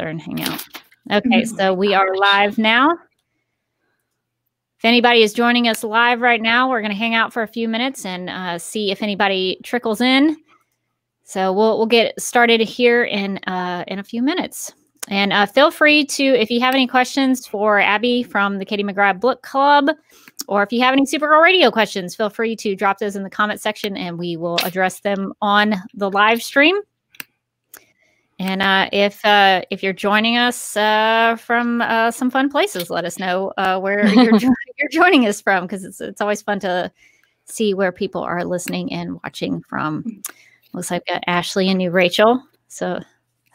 there and hang out. Okay, so we are live now. If anybody is joining us live right now, we're going to hang out for a few minutes and see if anybody trickles in. So we'll get started here in a few minutes. And feel free to, if you have any questions for Abby from the Katie McGrath Book Club, or if you have any Supergirl Radio questions, feel free to drop those in the comment section and we will address them on the live stream. And if you're joining us from some fun places, let us know where you're joining us from, because it's always fun to see where people are listening and watching from. Looks like we've got Ashley and new Rachel. So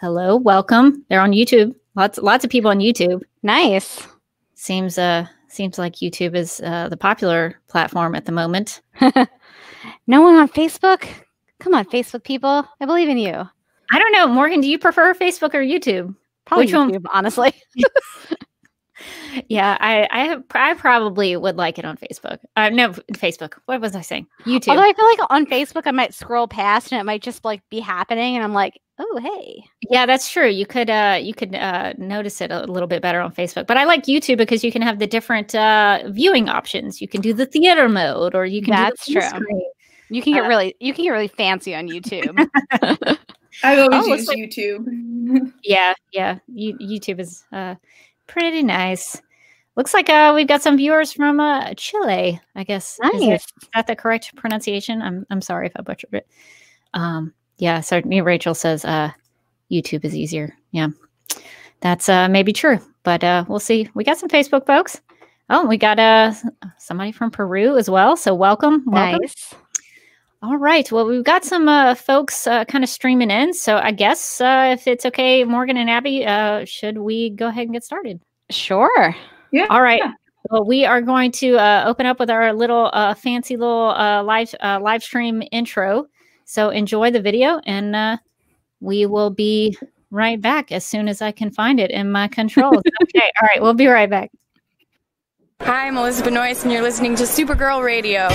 hello, welcome. They're on YouTube. Lots of people on YouTube. Nice. Seems like YouTube is the popular platform at the moment. No one on Facebook? Come on, Facebook people. I believe in you. I don't know. Morgan, do you prefer Facebook or YouTube? Probably YouTube, honestly. Yeah, I probably would like it on Facebook. No, Facebook. What was I saying? YouTube. Although I feel like on Facebook, I might scroll past and it might just like be happening. And I'm like, oh, hey. Yeah, that's true. You could notice it a little bit better on Facebook. But I like YouTube because you can have the different viewing options. You can do the theater mode, or you can do the screen. You can get really fancy on YouTube. I've always used YouTube. Yeah. YouTube is pretty nice. Looks like we've got some viewers from Chile, I guess. Nice. Is that the correct pronunciation? I'm sorry if I butchered it. Yeah, so Rachel says YouTube is easier. Yeah, that's maybe true, but we'll see. We got some Facebook folks. Oh, we got somebody from Peru as well, so welcome. Nice. All right. Well, we've got some folks kind of streaming in. So I guess if it's okay, Morgan and Abby, should we go ahead and get started? Sure. Yeah. All right. Yeah. Well, we are going to open up with our little fancy little live stream intro. So enjoy the video, and we will be right back as soon as I can find it in my controls. Okay. All right. We'll be right back. Hi, I'm Elizabeth Noyce, and you're listening to Supergirl Radio.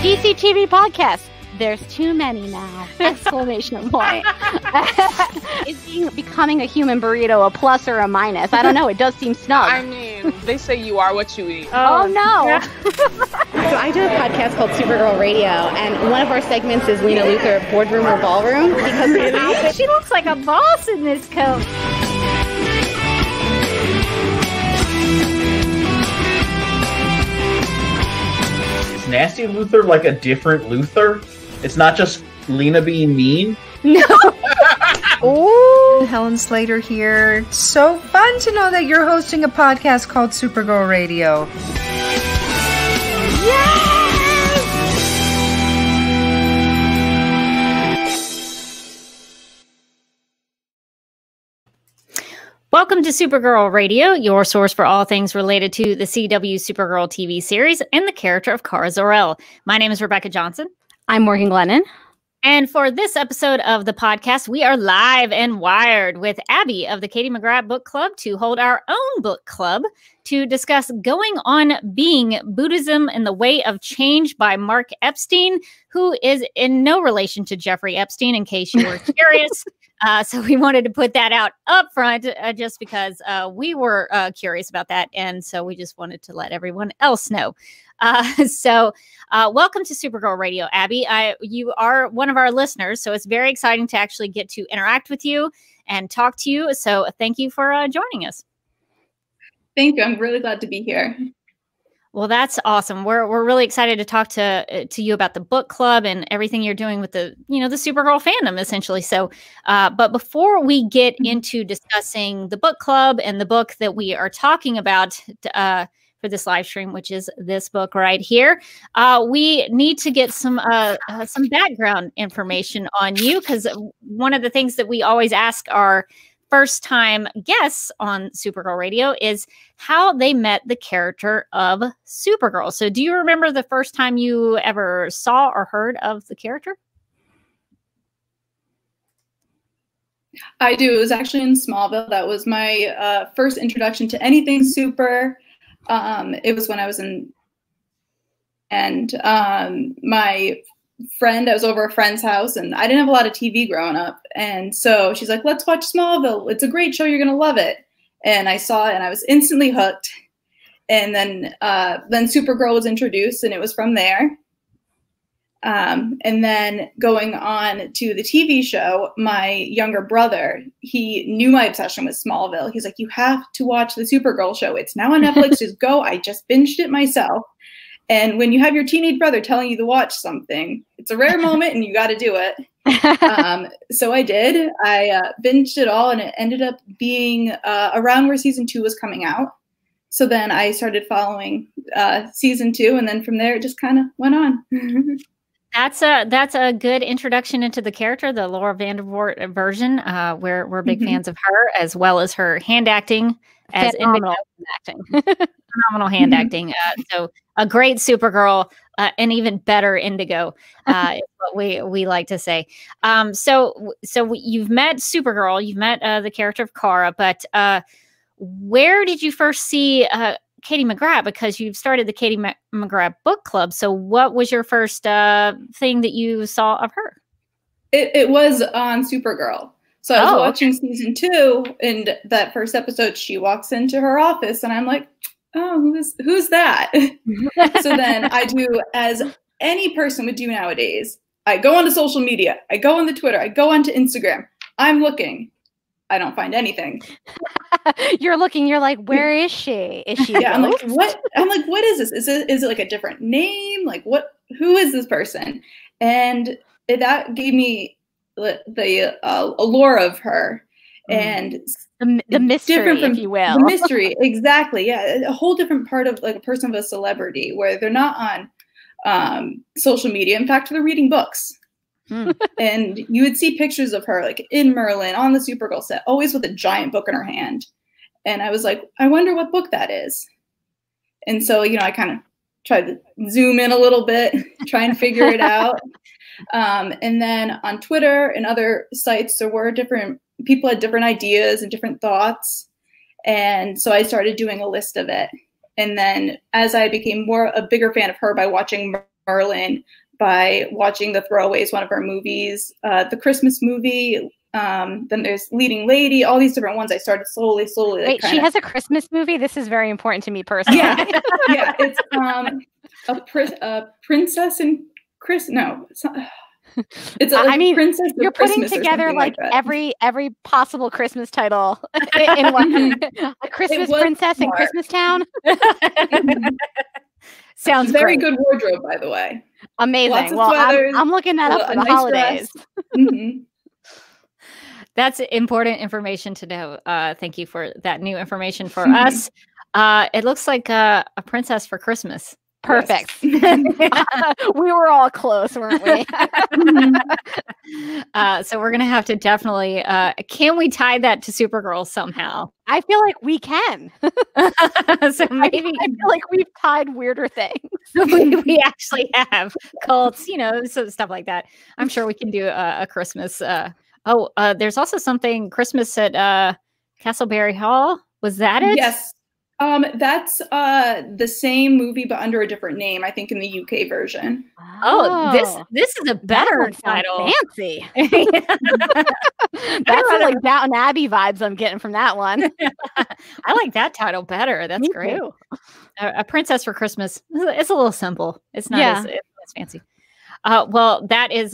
DCTV podcast. There's too many now! Exclamation point! Is becoming a human burrito a plus or a minus? I don't know. It does seem snug. I mean, they say you are what you eat. Oh no! So I do a podcast called Supergirl Radio, and one of our segments is Lena Luthor, boardroom or ballroom? Because really? She looks like a boss in this coat. Nasty Luthor, like a different Luthor? It's not just Lena being mean? No. Ooh. Helen Slater here. So fun to know that you're hosting a podcast called Supergirl Radio. Yes! Welcome to Supergirl Radio, your source for all things related to the CW Supergirl TV series and the character of Kara Zor-El. My name is Rebecca Johnson. I'm Morgan Glennon. And for this episode of the podcast, we are live and wired with Abby of the Katie McGrath Book Club to hold our own book club to discuss Going On Being, Buddhism and the Way of Change by Mark Epstein, who is in no relation to Jeffrey Epstein, in case you were curious. So we wanted to put that out up front just because we were curious about that. And so we just wanted to let everyone else know. So welcome to Supergirl Radio, Abby. You are one of our listeners, so it's very exciting to actually get to interact with you and talk to you. So thank you for joining us. Thank you. I'm really glad to be here. Well, that's awesome. We're really excited to talk to you about the book club and everything you're doing with the, the Supergirl fandom, essentially. So, but before we get into discussing the book club and the book that we are talking about for this live stream, which is this book right here, we need to get some background information on you, because one of the things that we always ask our first-time guests on Supergirl Radio is how they met the character of Supergirl. So do you remember the first time you ever saw or heard of the character? I do. It was actually in Smallville. That was my first introduction to anything super. It was when I was in, and my friend, I was over a friend's house, and I didn't have a lot of TV growing up. And so she's like, let's watch Smallville. It's a great show. You're going to love it. And I saw it, and I was instantly hooked. And then Supergirl was introduced, and it was from there. And then going on to the TV show, my younger brother, he knew my obsession with Smallville. He's like, you have to watch the Supergirl show. It's now on Netflix. Just go. I just binged it myself. And when you have your teenage brother telling you to watch something, it's a rare moment and you got to do it. So I did. I binged it all, and it ended up being around where season 2 was coming out. So then I started following season 2, and then from there it just kind of went on. That's a good introduction into the character, the Laura Vandervoort version. We're big fans of her, as well as her hand acting. As phenomenal hand acting. So a great Supergirl, and even better Indigo, is what we like to say. So you've met Supergirl, you've met the character of Kara, but where did you first see Katie McGrath? Because you've started the Katie McGrath book club. So what was your first thing that you saw of her? It was on Supergirl. So I was watching season 2, and that first episode, she walks into her office, and I'm like, oh, who's that? So then I do as any person would do nowadays. I go onto social media. I go on the Twitter. I go onto Instagram. I'm looking. I don't find anything. You're looking. You're like, where is she? Is she? Yeah, I'm like, what? I'm like, what is this? Is it like a different name? Like, what? Who is this person? And that gave me the allure of her, and the mystery, if you will. The mystery, exactly. Yeah, a whole different part of like a person of a celebrity, where they're not on social media. In fact, they're reading books. And you would see pictures of her like in Merlin, on the Supergirl set, always with a giant book in her hand. And I was like, I wonder what book that is. And so, you know, I kind of tried to zoom in a little bit, try and figure it out. And then on Twitter and other sites, there were different people had different ideas and different thoughts. And so I started doing a list of it. And then as I became a bigger fan of her by watching Merlin, by watching The Throwaways, one of her movies, the Christmas movie, then there's Leading Lady, all these different ones. I started slowly. Wait, she has a Christmas movie? This is very important to me personally. Yeah, yeah. It's a princess and Chris, no, it's like, I mean, Princess you're putting Christmas together like every possible Christmas title in one. A Christmas Princess in Christmas Town. Sounds very great. Good wardrobe, by the way. Amazing. Lots of sweaters, I'm looking that up for the nice holidays. That's important information to know. Thank you for that new information for us. It looks like A Princess for Christmas. Perfect. Yes. We were all close, weren't we? So we're going to have to definitely, can we tie that to Supergirl somehow? I feel like we can. So maybe I feel like we've tied weirder things. we actually have cults, you know, so stuff like that. I'm sure we can do a Christmas. There's also something Christmas at Castleberry Hall. Was that it? Yes. That's the same movie, but under a different name, I think, in the UK version. Oh, this is a better title. Fancy. That's like Downton Abbey vibes I'm getting from that one. I like that title better. That's great. A Princess for Christmas. It's a little simple. It's not as fancy. Well, that is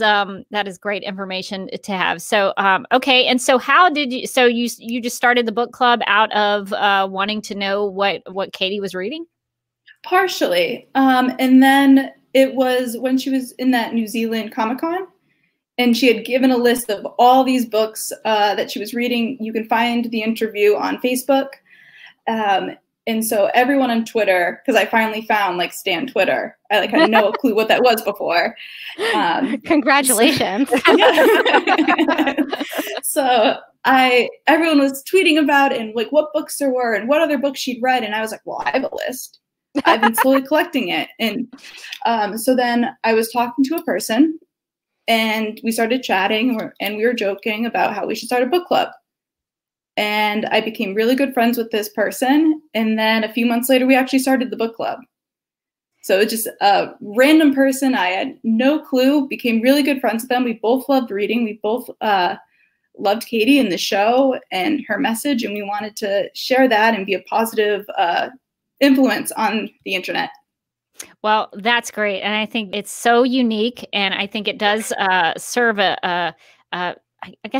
great information to have. So, okay. And so how did you, so you just started the book club out of, wanting to know what Katie was reading? Partially. And then it was when she was in that New Zealand Comic-Con, and she had given a list of all these books, that she was reading. You can find the interview on Facebook. And so everyone on Twitter, because I finally found like Stan Twitter. I like had no clue what that was before. Congratulations. So everyone was tweeting about it, and like what books there were and what other books she'd read. And I was like, well, I have a list. I've been slowly collecting it. And so then I was talking to a person, and we started chatting, and we were joking about how we should start a book club. And I became really good friends with this person. And then a few months later, we actually started the book club. So just a random person, I had no clue, became really good friends with them. We both loved reading. We both loved Katie and the show and her message, and we wanted to share that and be a positive influence on the internet. Well, that's great. And I think it's so unique, and I think it does serve a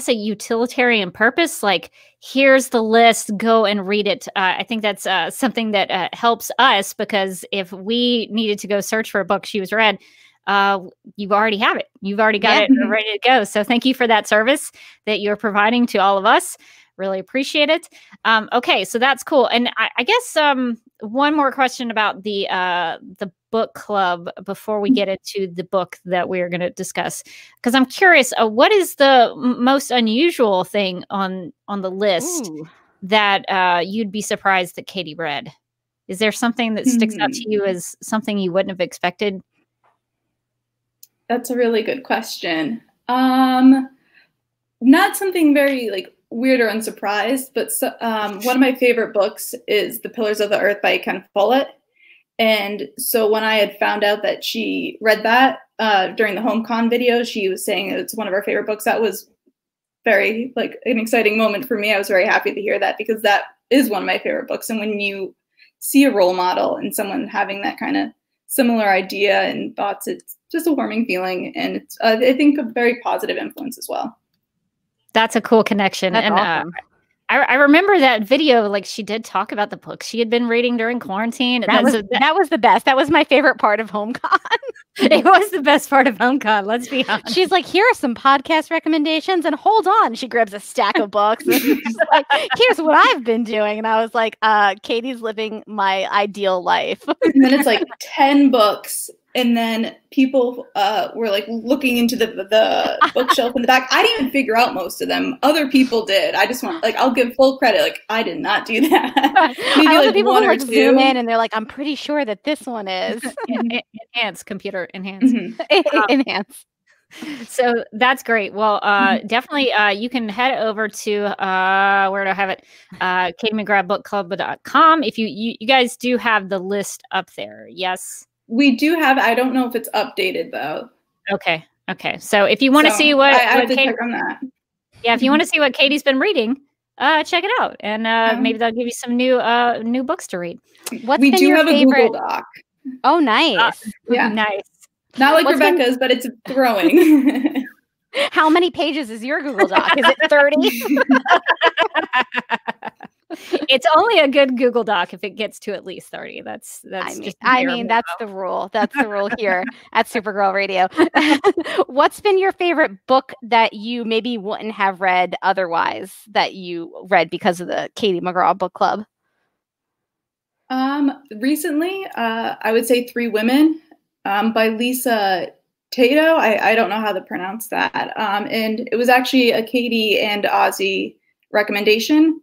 utilitarian purpose, like here's the list, go and read it. I think that's something that helps us, because if we needed to go search for a book she was read, you already have it. You've already got it ready to go. So thank you for that service that you're providing to all of us. Really appreciate it. Okay, so that's cool. And I guess one more question about the book club before we get into the book that we're going to discuss, because I'm curious, what is the most unusual thing on the list that you'd be surprised that Katie read? Is there something that sticks out to you as something you wouldn't have expected? That's a really good question. Not something very like weird or unsurprised, but one of my favorite books is The Pillars of the Earth by Ken Follett. And so when I had found out that she read that during the HomeCon video, she was saying it's one of her favorite books. That was very like an exciting moment for me. I was very happy to hear that, because that is one of my favorite books. And when you see a role model and someone having that kind of similar idea and thoughts, it's just a warming feeling. And it's, I think, a very positive influence as well. That's a cool connection. That's awesome. I remember that video, like she did talk about the books she had been reading during quarantine. That was the best. That was my favorite part of HomeCon. It was the best part of HomeCon, let's be honest. She's like, here are some podcast recommendations, and hold on. She grabs a stack of books. And she's like, here's what I've been doing. And I was like, Katie's living my ideal life. And then it's like 10 books. And then people were like looking into the bookshelf in the back. I didn't figure out most of them. Other people did. I just want, like, I'll give full credit. Like, I did not do that. Maybe I like people one like, or two. Zoom in and they're like, I'm pretty sure that this one is. Enhance, computer, enhance. Enhance. So that's great. Well, definitely you can head over to, where do I have it? KatieMcGrathBookClub.com. If you guys do have the list up there. Yes. We do have, I don't know if it's updated though. Okay. Okay. So if you want to see what Katie, check on that. Yeah, if you want to see what Katie's been reading, check it out. And maybe they'll give you some new books to read. We do have favorite? A Google Doc. Oh, nice. Yeah. Nice. Not like Rebecca's, but it's growing. How many pages is your Google Doc? Is it 30? It's only a good Google Doc if it gets to at least 30. That's the rule. That's the rule here at Supergirl Radio. What's been your favorite book that you maybe wouldn't have read otherwise that you read because of the Katie McGrath Book Club? Recently, I would say Three Women by Lisa Tato. I don't know how to pronounce that. And it was actually a Katie and Ozzy recommendation.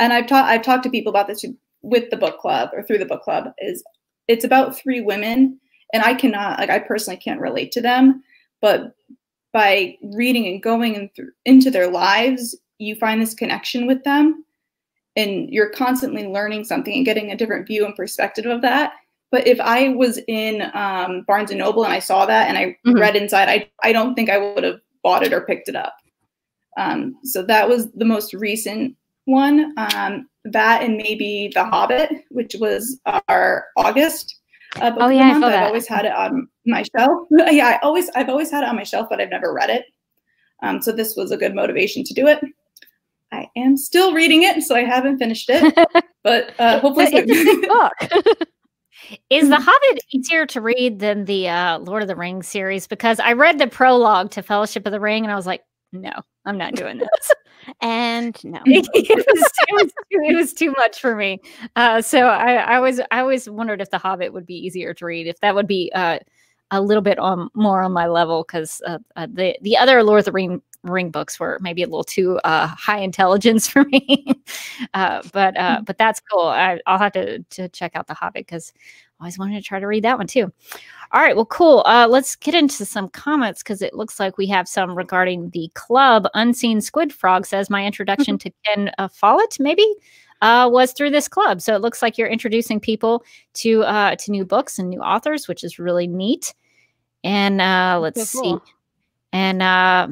And I've talked to people about this with the book club or through the book club. It's about three women, and I cannot, like, I personally can't relate to them, but by reading and going into their lives, you find this connection with them, and you're constantly learning something and getting a different view and perspective of that. But if I was in Barnes and Noble and I saw that and I read inside, I don't think I would have bought it or picked it up. So that was the most recent one, that and maybe The Hobbit, which was our August book. Oh yeah, I've always had it on my shelf. Yeah, I've always had it on my shelf, but I've never read it. So this was a good motivation to do it. I am still reading it, so I haven't finished it, but hopefully it's a big book. Is The Hobbit easier to read than the Lord of the Rings series? Because I read the prologue to Fellowship of the Ring, and I was like, no, I'm not doing this. And no, it was too much for me. So I always wondered if The Hobbit would be easier to read, if that would be a little bit more on my level, because the other Lord of the Ring books were maybe a little too high intelligence for me. But that's cool. I'll have to check out The Hobbit, because I always wanted to try to read that one too. All right, well, cool. Let's get into some comments, because it looks like we have some regarding the club. Unseen Squid Frog says, my introduction to Ken Follett, maybe? was through this club. So it looks like you're introducing people to new books and new authors, which is really neat. And let's see. And I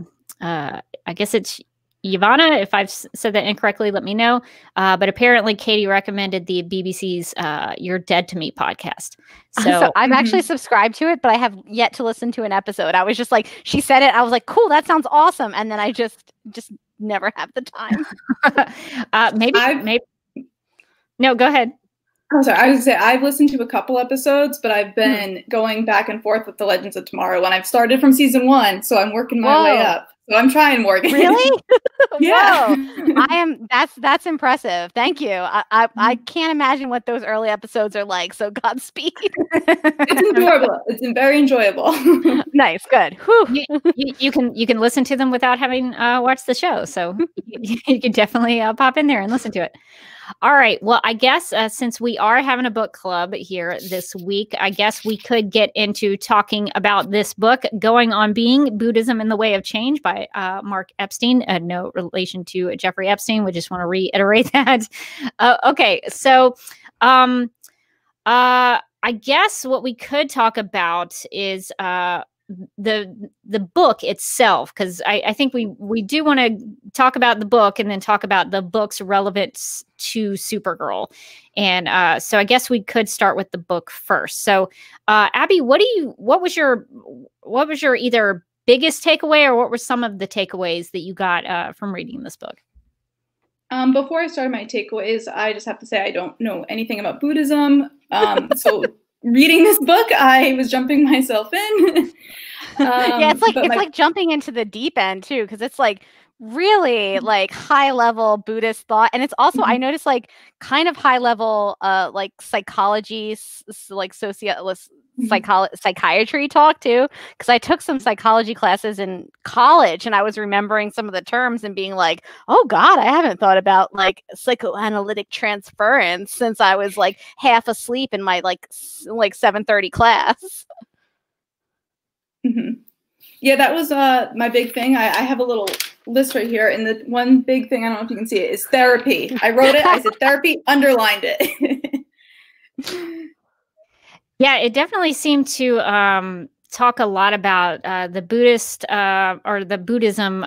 guess it's Ivana. If I've said that incorrectly, let me know. But apparently Katie recommended the BBC's You're Dead to Me podcast. So I've actually subscribed to it, but I have yet to listen to an episode. I was just like, she said it. I was like, cool, that sounds awesome. And then I just never have the time. No, go ahead. I'm sorry. I was going to say, I've listened to a couple episodes, but I've been going back and forth with The Legends of Tomorrow, and I've started from season 1. So I'm working my way up. So I'm trying, Morgan. Really? Yeah. Whoa. I am. That's impressive. Thank you. I can't imagine what those early episodes are like. So Godspeed. It's enjoyable. It's very enjoyable. Nice. Good. You can listen to them without having watched the show. So you can definitely pop in there and listen to it. All right. Well, I guess since we are having a book club here this week, I guess we could get into talking about this book, Going On Being, Buddhism and the Way of Change by Mark Epstein. No relation to Jeffrey Epstein. We just want to reiterate that. Okay. So I guess what we could talk about is the book itself, because I think we do want to talk about the book and then talk about the book's relevance to Supergirl. And so I guess we could start with the book first. So Abby, what was your either biggest takeaway, or what were some of the takeaways that you got from reading this book? Before I started my takeaways, I just have to say I don't know anything about Buddhism. So reading this book, I was jumping myself in. Yeah, it's like jumping into the deep end too, because it's like really like high level Buddhist thought, and it's also I noticed like kind of high level like psychology, like psychiatry talk too, because I took some psychology classes in college, and I was remembering some of the terms and being like, oh God, I haven't thought about like psychoanalytic transference since I was like half asleep in my like 7:30 class. Yeah, that was my big thing. I have a little list right here, and the one big thing, I don't know if you can see it, is therapy. I wrote it, I said therapy, underlined it. Yeah, it definitely seemed to talk a lot about the Buddhist or the Buddhism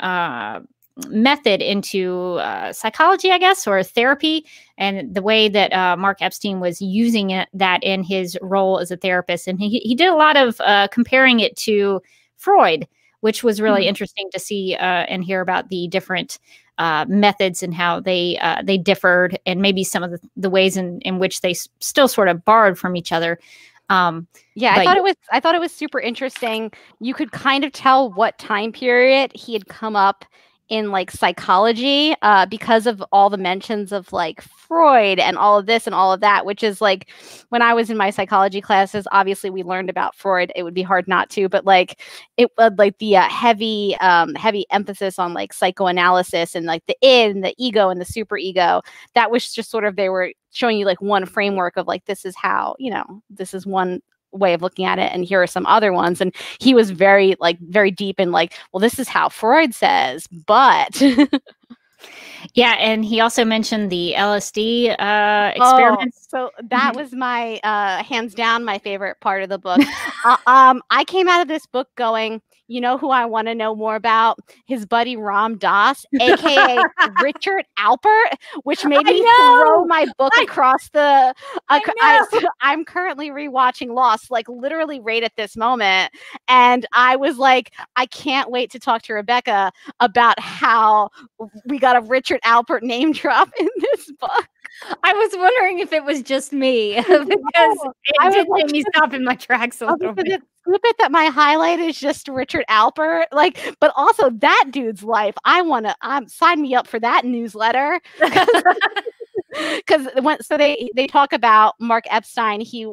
method into psychology, I guess, or therapy, and the way that Mark Epstein was using it, that in his role as a therapist. And he did a lot of comparing it to Freud, which was really interesting to see and hear about the different methods and how they differed, and maybe some of the ways in which they still sort of borrowed from each other. Yeah, I thought it was super interesting. You could kind of tell what time period he had come up in like psychology because of all the mentions of like Freud and all of this and all of that, which is like when I was in my psychology classes, obviously we learned about Freud. It would be hard not to, but like it would like the heavy emphasis on like psychoanalysis and like the id and the ego and the superego. That was just sort of, they were showing you like one framework of like, this is how, you know, this is one way of looking at it, and here are some other ones. And he was very deep in like, well, this is how Freud says, but yeah. And he also mentioned the LSD experiments. Oh, so that was my hands down my favorite part of the book. I came out of this book going, you know who I want to know more about? His buddy Ram Dass, aka Richard Alpert, which made me throw my book across the. I'm currently rewatching Lost, like literally right at this moment, and I was like, I can't wait to talk to Rebecca about how we got a Richard Alpert name drop in this book. I was wondering if it was just me, because it did make me stop in my tracks a little bit. Stupid that my highlight is just Richard Alpert, like, but also that dude's life. I want to sign me up for that newsletter. Because so they talk about Mark Epstein. He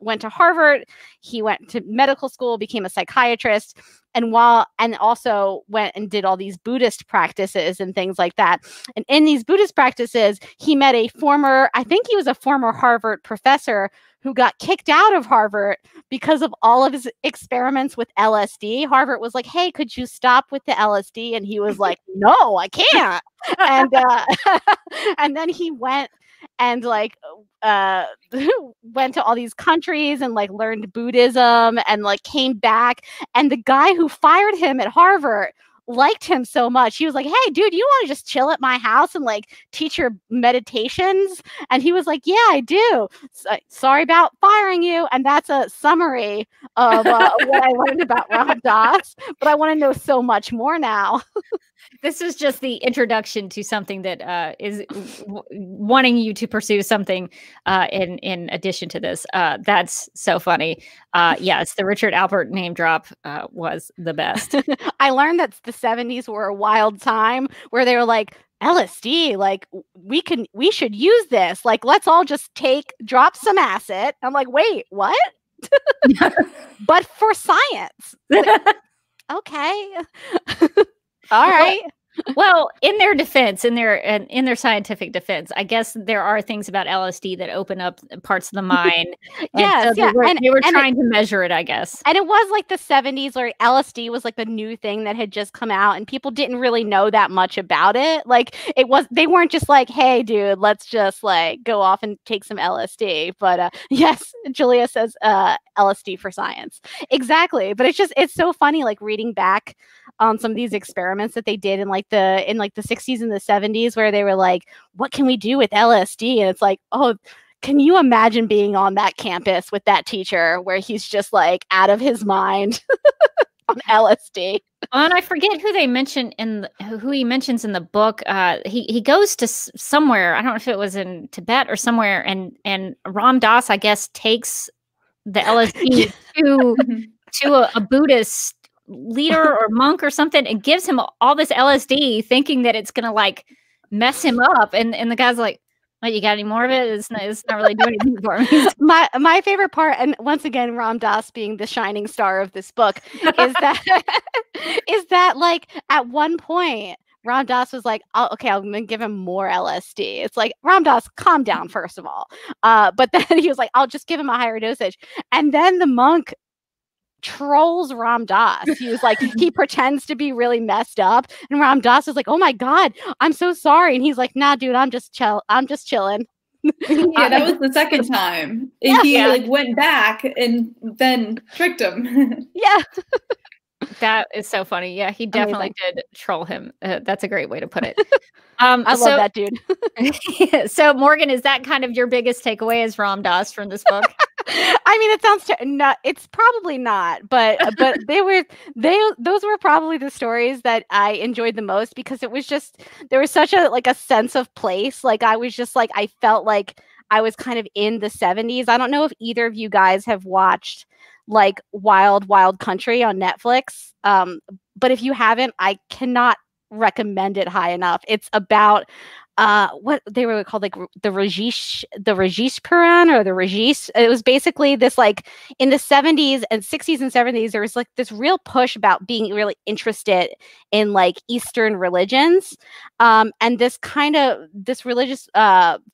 went to Harvard. He went to medical school, became a psychiatrist, and also went and did all these Buddhist practices and things like that. And in these Buddhist practices, he met a former, I think he was a former Harvard professor who got kicked out of Harvard because of all of his experiments with LSD. Harvard was like, hey, could you stop with the LSD? And he was like, no, I can't. And and then he went and like went to all these countries and like learned Buddhism and like came back. And the guy who fired him at Harvard liked him so much. He was like, hey, dude, you want to just chill at my house and like teach your meditations? And he was like, yeah, I do. Sorry about firing you. And that's a summary of what I learned about Ram Dass. But I want to know so much more now. This is just the introduction to something that is wanting you to pursue something in addition to this. That's so funny. Yes, the Richard Alpert name drop was the best. I learned that the 70s were a wild time where they were like, LSD, like we should use this. Like, let's all just drop some acid. I'm like, wait, what? But for science. Like, okay. All right. Well, in their defense, in their scientific defense, I guess there are things about LSD that open up parts of the mind. Yes, yeah. They were trying to measure it, I guess. And it was like the 70s, where LSD was like the new thing that had just come out, and people didn't really know that much about it. Like they weren't just like, "Hey, dude, let's just like go off and take some LSD." But yes, Julia says LSD for science, exactly. But it's so funny, like reading back on some of these experiments that they did in like the 60s and the 70s, where they were like, what can we do with LSD? And it's like, oh, can you imagine being on that campus with that teacher where he's just like out of his mind on LSD? And I forget who they mention who he mentions in the book. He goes to somewhere, I don't know if it was in Tibet or somewhere, and Ram Dass, I guess, takes the LSD to a Buddhist leader or monk or something, and gives him all this LSD thinking that it's gonna like mess him up, and the guy's like, what, you got any more of it? It's not really doing anything for me. My favorite part, and once again Ram Dass being the shining star of this book, is that like at one point Ram Dass was like, oh, okay, I'm going to give him more LSD. It's like, Ram Dass, calm down, first of all. But then he was like, I'll just give him a higher dosage. And then the monk trolls Ram Dass. He was like, he pretends to be really messed up, and Ram Dass is like, oh my God, I'm so sorry. And he's like, nah, dude, I'm just chilling. Yeah, that was the second time. Yeah, he like went back and then tricked him. Yeah. That is so funny. Yeah, he definitely did troll him. That's a great way to put it. I love that dude. Yeah, so Morgan, is that kind of your biggest takeaway as Ram Dass from this book? I mean, it sounds no, it's probably not, but those were probably the stories that I enjoyed the most, because it was just, there was such a sense of place. Like I was just like, I felt like I was kind of in the 70s. I don't know if either of you guys have watched like Wild Wild Country on Netflix. But if you haven't, I cannot recommend it high enough. It's about what they were called, like the Rajesh Puran. It was basically this, like in the 70s and 60s and 70s, there was like this real push about being really interested in like Eastern religions. And this religious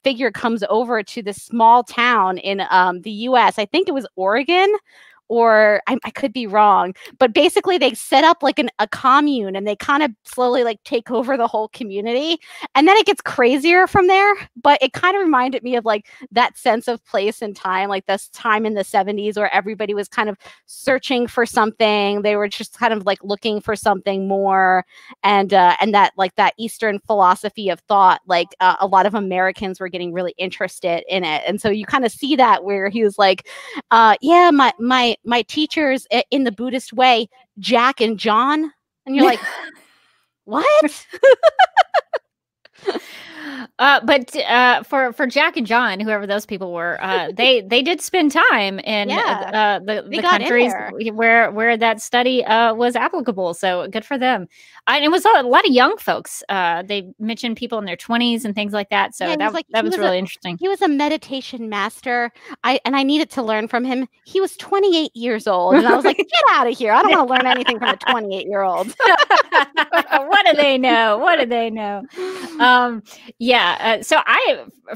figure comes over to this small town in the US. I think it was Oregon, or I could be wrong, but basically they set up like a commune, and they kind of slowly like take over the whole community. And then it gets crazier from there, but it kind of reminded me of like that sense of place and time, like this time in the 70s where everybody was kind of searching for something. They were just kind of like looking for something more. And that like that Eastern philosophy of thought, like a lot of Americans were getting really interested in it. And so you kind of see that where he was like, yeah, my teachers in the Buddhist way, Jack and John. And you're like, what? But for Jack and John, whoever those people were, they did spend time in the countries where that study was applicable. So good for them. And it was a lot of young folks. They mentioned people in their 20s and things like that. So yeah, that was really interesting. He was a meditation master. And I needed to learn from him. He was 28 years old, and I was like, get out of here! I don't want to learn anything from a 28-year-old. What do they know? What do they know? So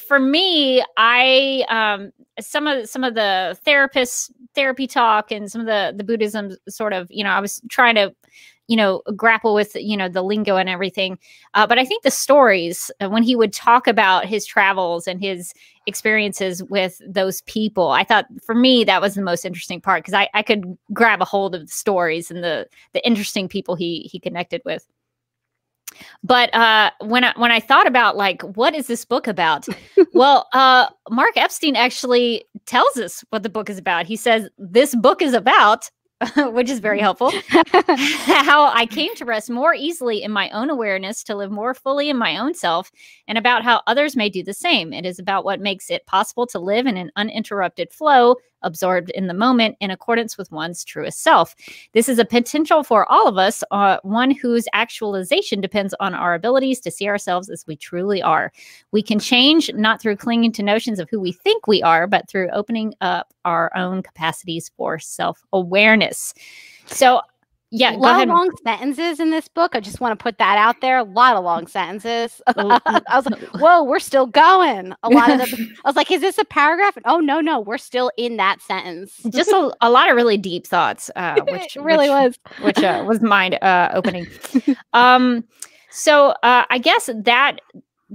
for me, some of the therapy talk and some of the Buddhism sort of, you know, I was trying to, you know, grapple with, you know, the lingo and everything. But I think the stories, when he would talk about his travels and his experiences with those people, I thought for me, that was the most interesting part, because I could grab a hold of the stories and the interesting people he connected with. But when I thought about, like, what is this book about? Well, Mark Epstein actually tells us what the book is about. He says, this book is about, which is very helpful, how I came to rest more easily in my own awareness, to live more fully in my own self, and about how others may do the same. It is about what makes it possible to live in an uninterrupted flow, absorbed in the moment, in accordance with one's truest self. This is a potential for all of us, one whose actualization depends on our abilities to see ourselves as we truly are. We can change, not through clinging to notions of who we think we are, but through opening up our own capacities for self-awareness. So, yeah, go ahead. A lot of long sentences in this book. I just want to put that out there. A lot of long sentences. I was like, whoa, we're still going. A lot of the, I was like, is this a paragraph? And, oh, no, no. We're still in that sentence. Just a lot of really deep thoughts, which really was mind opening. So I guess that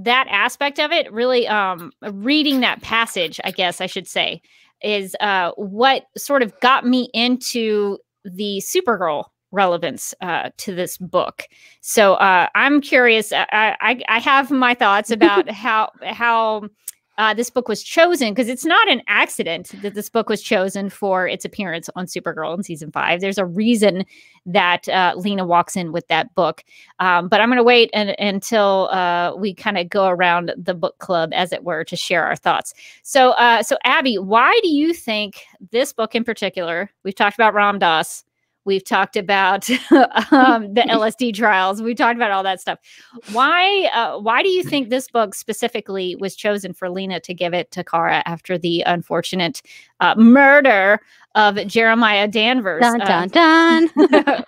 aspect of it really, reading that passage, I guess I should say, is what sort of got me into the Supergirl relevance to this book. So I'm curious. I have my thoughts about how this book was chosen, because it's not an accident that this book was chosen for its appearance on Supergirl in season 5. There's a reason that Lena walks in with that book. But I'm going to wait until we kind of go around the book club, as it were, to share our thoughts. So, Abby, why do you think this book in particular? We've talked about Ram Dass. We've talked about the LSD trials. We talked about all that stuff. Why do you think this book specifically was chosen for Lena to give it to Kara after the unfortunate murder of Jeremiah Danvers? Dun, dun, dun.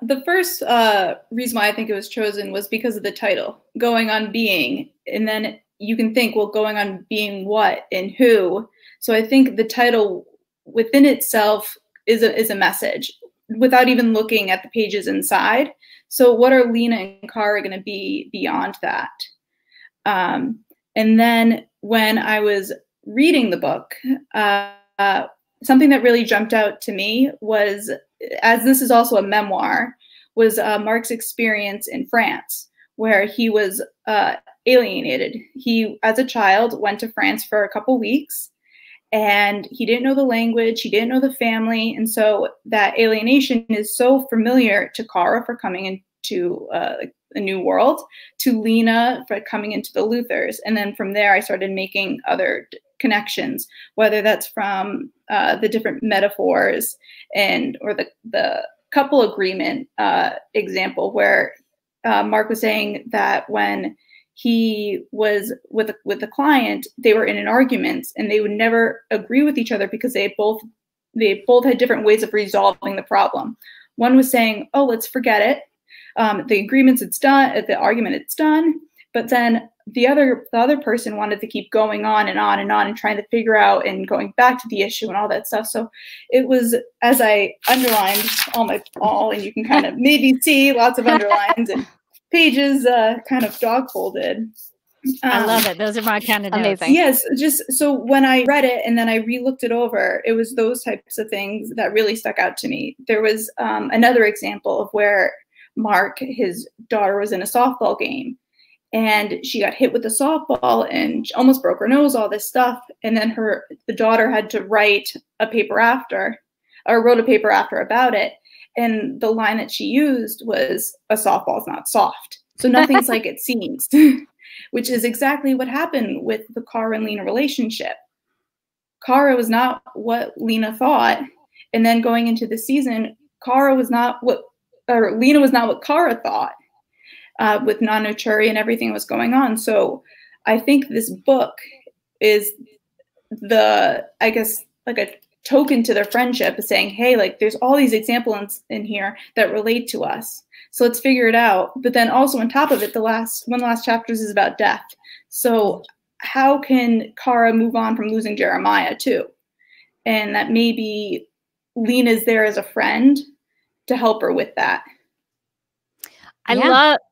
The first reason why I think it was chosen was because of the title, Going On Being. And then you can think, well, going on being what and who? So I think the title within itself is a message without even looking at the pages inside. So what are Lena and Kara going to be beyond that? And then when I was reading the book, something that really jumped out to me was, as this is also a memoir, was Mark's experience in France, where he was alienated. He, as a child, went to France for a couple weeks, and he didn't know the language, he didn't know the family, and so that alienation is so familiar to Kara for coming into a new world, to Lena for coming into the Luthors. And then from there, I started making other connections, whether that's from the different metaphors and or the couple agreement example, where Mark was saying that when he was with a client, they were in an argument and they would never agree with each other because they both had different ways of resolving the problem. One was saying, oh, let's forget it. The argument, it's done. But then the other person wanted to keep going on and on and on and trying to figure out and going back to the issue and all that stuff. So it was, as I underlined and you can kind of maybe see lots of underlines and pages kind of dogfolded. I love it. Those are my kind of notes. Amazing. Yes. Just so when I read it and then I re-looked it over, it was those types of things that really stuck out to me. There was another example of where Mark, his daughter, was in a softball game and she got hit with a softball and she almost broke her nose, all this stuff. And then the daughter had to wrote a paper after about it. And the line that she used was, a softball's not soft. So nothing's like it seems, which is exactly what happened with the Kara and Lena relationship. Kara was not what Lena thought. And then going into the season, Lena was not what Kara thought with Nanuturi and everything was going on. So I think this book is like a token to their friendship, is saying, hey, like there's all these examples in here that relate to us. So let's figure it out. But then also on top of it, the last chapter is about death. So how can Kara move on from losing Jeremiah too? And that maybe Lena's there as a friend to help her with that. I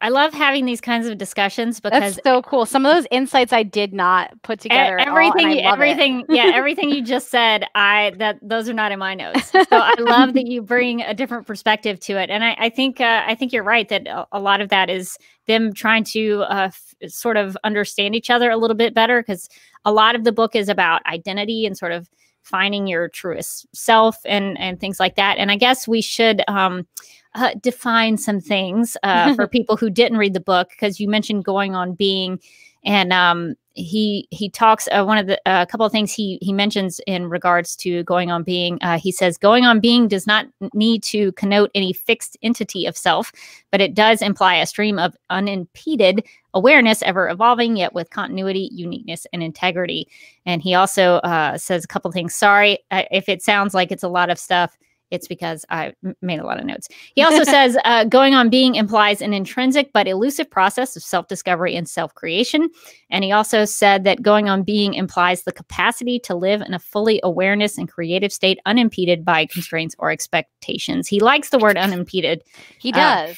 love having these kinds of discussions because that's so cool. Some of those insights I did not put together. Everything you just said, those are not in my notes. So I love that you bring a different perspective to it, and I think you're right that a lot of that is them trying to sort of understand each other a little bit better, because a lot of the book is about identity and sort of finding your truest self and things like that. And I guess we should define some things for people who didn't read the book, because you mentioned Going On Being, and he talks one of the couple of things he mentions in regards to Going On Being. He says Going On Being does not need to connote any fixed entity of self, but it does imply a stream of unimpeded awareness, ever evolving yet with continuity, uniqueness, and integrity. And he also says a couple of things. Sorry if it sounds like it's a lot of stuff. It's because I made a lot of notes. He also says, Going On Being implies an intrinsic but elusive process of self-discovery and self-creation. And he also said that Going On Being implies the capacity to live in a fully awareness and creative state, unimpeded by constraints or expectations. He likes the word unimpeded. He does.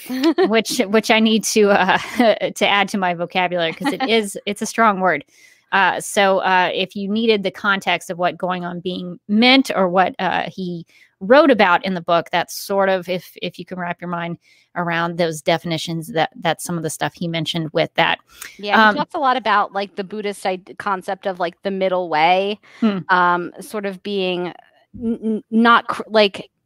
which I need to add to my vocabulary, because it's a strong word. So if you needed the context of what Going On Being meant, or what he wrote about in the book, that's sort of, if you can wrap your mind around those definitions, that's some of the stuff he mentioned with that. Yeah, he talks a lot about like the Buddhist concept of like the middle way, sort of being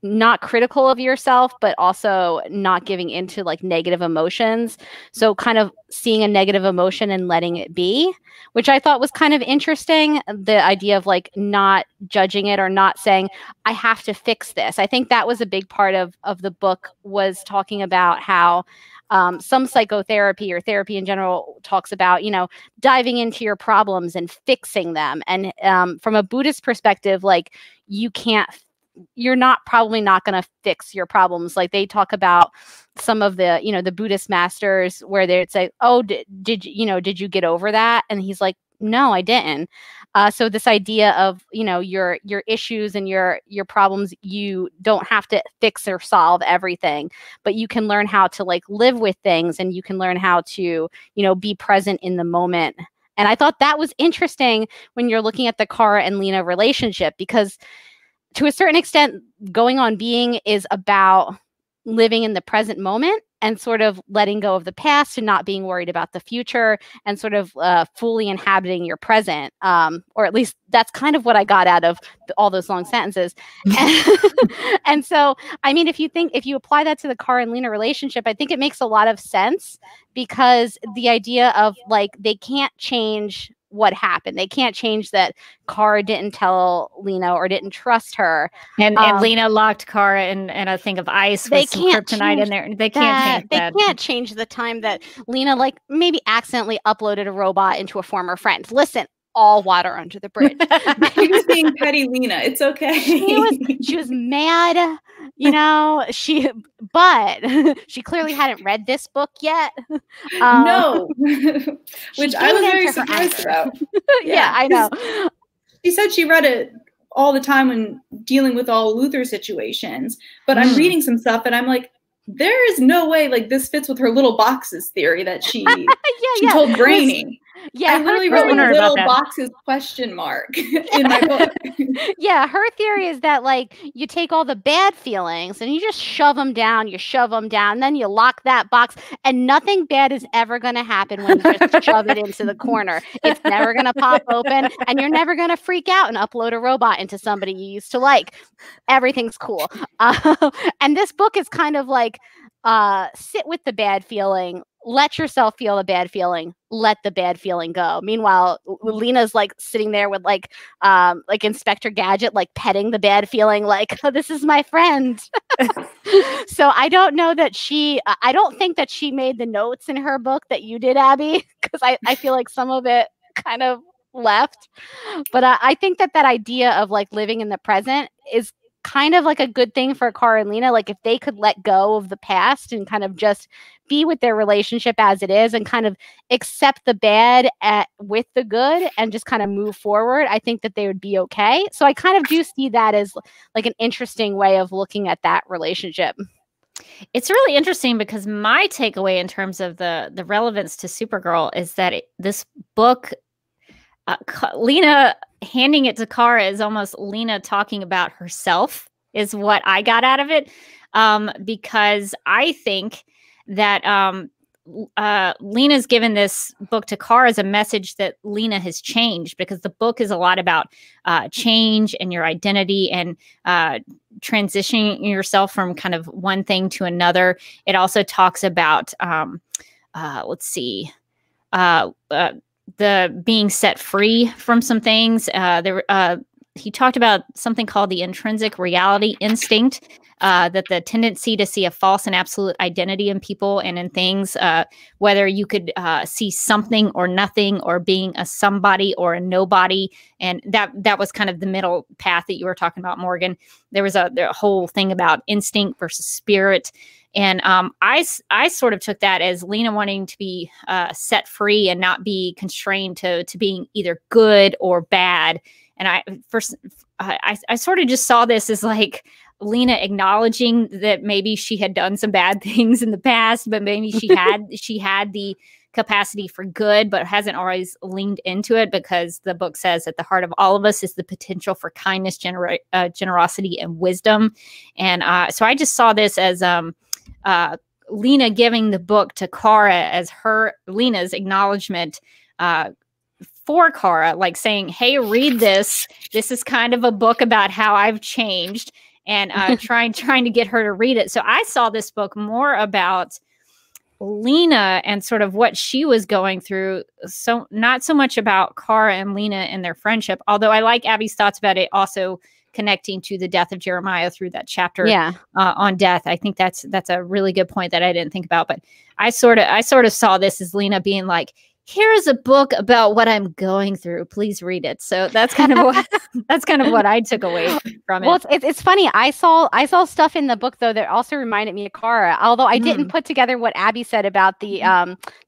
not critical of yourself, but also not giving into like negative emotions. So kind of seeing a negative emotion and letting it be, which I thought was kind of interesting. The idea of like not judging it, or not saying, I have to fix this. I think that was a big part of the book, was talking about how some psychotherapy, or therapy in general, talks about, you know, diving into your problems and fixing them. And from a Buddhist perspective, like you're probably not going to fix your problems. Like they talk about some of the, you know, the Buddhist masters where they'd say, oh, did you get over that? And he's like, no, I didn't. So this idea of, you know, your issues and your problems, you don't have to fix or solve everything, but you can learn how to like live with things, and you can learn how to, you know, be present in the moment. And I thought that was interesting when you're looking at the Kara and Lena relationship, because to a certain extent, Going On Being is about living in the present moment and sort of letting go of the past and not being worried about the future, and sort of fully inhabiting your present. Or at least that's kind of what I got out of all those long sentences. And so, I mean, if you apply that to the Kara and Lena relationship, I think it makes a lot of sense, because the idea of like, they can't change what happened. They can't change that Kara didn't tell Lena or didn't trust her. And Lena locked Kara in a thing of ice with some kryptonite in there. They can't change the time that Lena like maybe accidentally uploaded a robot into a former friend. Listen, all water under the bridge. She was being petty Lena. It's okay. She was mad, you know, but she clearly hadn't read this book yet. No. Which I was very surprised about. Yeah, I know. She said she read it all the time when dealing with all Luthor situations, but I'm reading some stuff and I'm like, there is no way like this fits with her little boxes theory that she she told Brainy. Yeah, I literally wrote little boxes ? In my book. Yeah, her theory is that like you take all the bad feelings and you just shove them down, and then you lock that box, and nothing bad is ever going to happen when you just shove it into the corner. It's never going to pop open, and you're never going to freak out and upload a robot into somebody you used to like. Everything's cool. And this book is kind of like sit with the bad feeling. Let yourself feel a bad feeling. Let the bad feeling go. Meanwhile, Lena's like sitting there with like Inspector Gadget, like petting the bad feeling, like, oh, this is my friend. So I don't think that she made the notes in her book that you did, Abby, because I feel like some of it kind of left. But I think that idea of like living in the present is kind of like a good thing for Kara and Lena. Like if they could let go of the past and kind of just be with their relationship as it is and kind of accept the bad with the good and just kind of move forward, I think that they would be okay. So I kind of do see that as like an interesting way of looking at that relationship. It's really interesting because my takeaway in terms of the relevance to Supergirl is that this book, Lena handing it to Kara is almost Lena talking about herself is what I got out of it. Because I think that Lena's given this book to Kara as a message that Lena has changed, because the book is a lot about change and your identity and transitioning yourself from kind of one thing to another. It also talks about, the being set free from some things. He talked about something called the intrinsic reality instinct, that the tendency to see a false and absolute identity in people and in things, whether you could see something or nothing or being a somebody or a nobody. And that was kind of the middle path that you were talking about, Morgan. There was a whole thing about instinct versus spirit. And I sort of took that as Lena wanting to be set free and not be constrained to being either good or bad. And I sort of just saw this as like Lena acknowledging that maybe she had done some bad things in the past, but maybe she had the capacity for good, but hasn't always leaned into it, because the book says at the heart of all of us is the potential for kindness, generosity, and wisdom. And so I just saw this as Lena giving the book to Kara as Lena's acknowledgement for Kara, like saying, hey, read this. This is kind of a book about how I've changed, and trying to get her to read it. So I saw this book more about Lena and sort of what she was going through. So not so much about Kara and Lena and their friendship, although I like Abby's thoughts about it also connecting to the death of Jeremiah through that chapter on death. I think that's a really good point that I didn't think about, but I sort of saw this as Lena being like, here's a book about what I'm going through. Please read it. So that's kind of what I took away from it. Well, it's funny. I saw stuff in the book though that also reminded me of Kara. Although I didn't put together what Abby said about the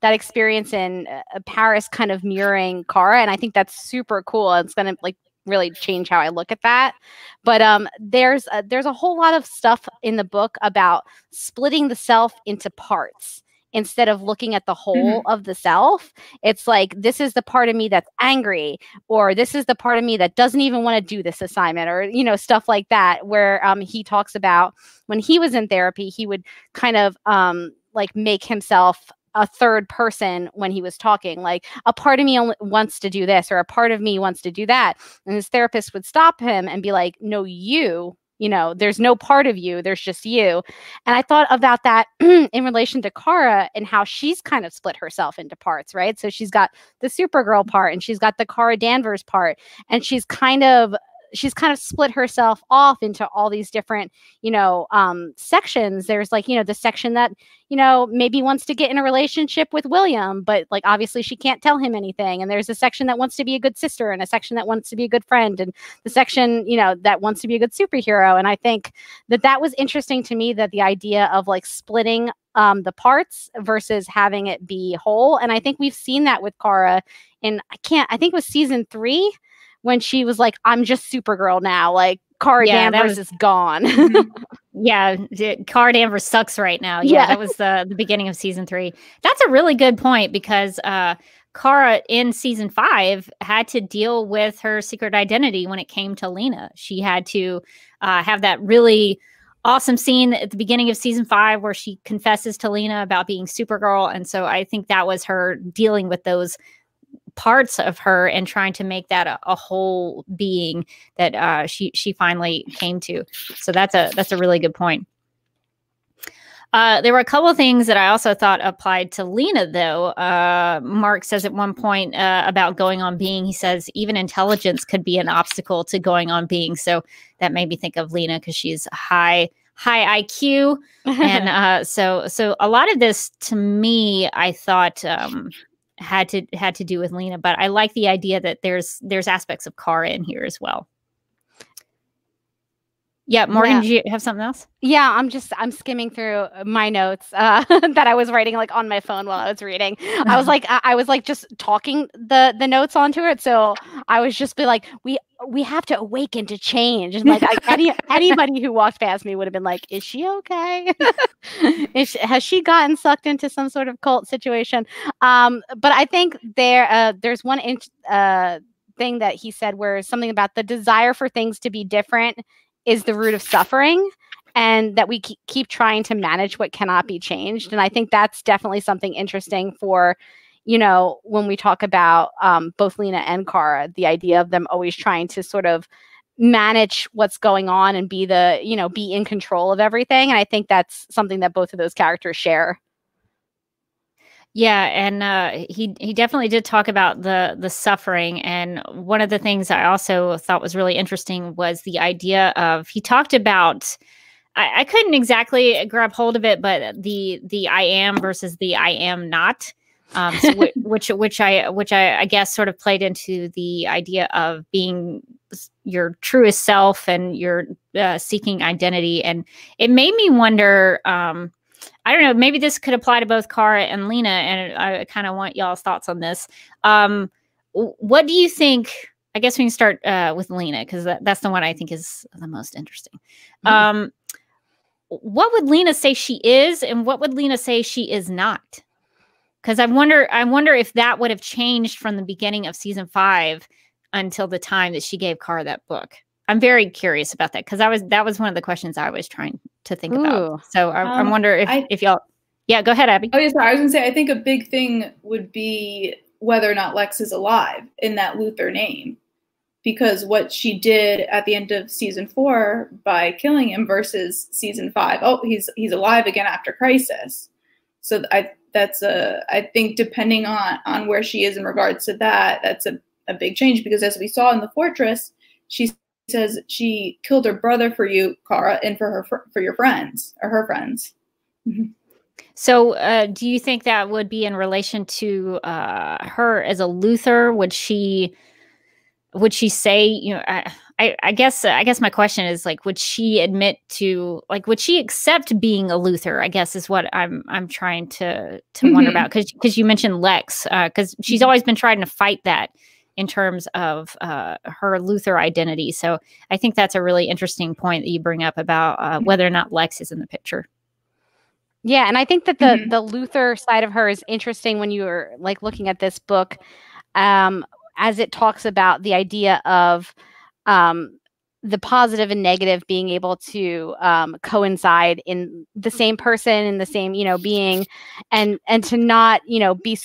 that experience in Paris, kind of mirroring Kara, and I think that's super cool. It's gonna like really change how I look at that. But there's a whole lot of stuff in the book about splitting the self into parts. Instead of looking at the whole of the self, it's like, this is the part of me that's angry, or this is the part of me that doesn't even want to do this assignment, or, you know, stuff like that, where he talks about when he was in therapy, he would kind of like make himself a third person when he was talking, like a part of me wants to do this or a part of me wants to do that. And his therapist would stop him and be like, no, you know, there's no part of you, there's just you. And I thought about that in relation to Kara and how she's kind of split herself into parts, right? So she's got the Supergirl part and she's got the Kara Danvers part, and she's kind of split herself off into all these different, you know, sections. There's like, you know, the section that, you know, maybe wants to get in a relationship with William, but like, obviously she can't tell him anything. And there's a section that wants to be a good sister, and a section that wants to be a good friend, and the section, you know, that wants to be a good superhero. And I think that that was interesting to me, that the idea of like splitting the parts versus having it be whole. And I think we've seen that with Kara in, I think it was season 3, when she was like, I'm just Supergirl now. Like, Kara Danvers is gone. Yeah, Kara Danvers sucks right now. Yeah, that was the beginning of season 3. That's a really good point, because Kara in season 5 had to deal with her secret identity when it came to Lena. She had to have that really awesome scene at the beginning of season 5 where she confesses to Lena about being Supergirl. And so I think that was her dealing with those parts of her and trying to make that a whole being that she finally came to. So that's a really good point. There were a couple of things that I also thought applied to Lena, though. Mark says at one point about going on being, he says, even intelligence could be an obstacle to going on being. So that made me think of Lena, because she's high IQ. And so a lot of this to me, I thought had to do with Lena, but I like the idea that there's aspects of Kara in here as well. Yeah, Morgan, yeah. Did you have something else? Yeah, I'm skimming through my notes that I was writing like on my phone while I was reading. I was like, I was just talking the notes onto it. So I was just be like, we have to awaken to change. And like anybody who walked past me would have been like, is she okay? Has she gotten sucked into some sort of cult situation? But I think there's one thing that he said where something about the desire for things to be different is the root of suffering, and that we keep trying to manage what cannot be changed. And I think that's definitely something interesting for, you know, when we talk about both Lena and Kara, the idea of them always trying to sort of manage what's going on and be the, you know, be in control of everything. And I think that's something that both of those characters share. Yeah, and he definitely did talk about the suffering. And one of the things I also thought was really interesting was the idea of, he talked about, I couldn't exactly grab hold of it, but the I am versus the I am not, so which I guess sort of played into the idea of being your truest self and your seeking identity. And it made me wonder. I don't know, maybe this could apply to both Kara and Lena, and I kind of want y'all's thoughts on this. What do you think? I guess we can start with Lena, because that's the one I think is the most interesting. Mm-hmm. What would Lena say she is, and what would Lena say she is not? Because I wonder if that would have changed from the beginning of season 5 until the time that she gave Kara that book. I'm very curious about that, because that was one of the questions I was trying to think about. So I wonder if y'all, yeah, go ahead, Abby. Oh, yeah, sorry. I was gonna say, I think a big thing would be whether or not Lex is alive in that Luthor name, because what she did at the end of season 4 by killing him versus season 5, oh, he's alive again after Crisis. So I think depending on where she is in regards to that, that's a big change, because as we saw in the Fortress, she's says she killed her brother for you, Kara, and for her friends. Mm-hmm. So do you think that would be in relation to her as a Luthor? Would she say, you know, I guess my question is, like, would she admit to, like, would she accept being a Luthor, I guess, is what I'm trying to mm-hmm. wonder about, because you mentioned Lex, because she's always been trying to fight that in terms of her Luthor identity. So I think that's a really interesting point that you bring up about whether or not Lex is in the picture. Yeah, and I think that the Luthor side of her is interesting when you're like looking at this book, as it talks about the idea of the positive and negative being able to coincide in the same person, in the same, you know, being, and to not, you know, be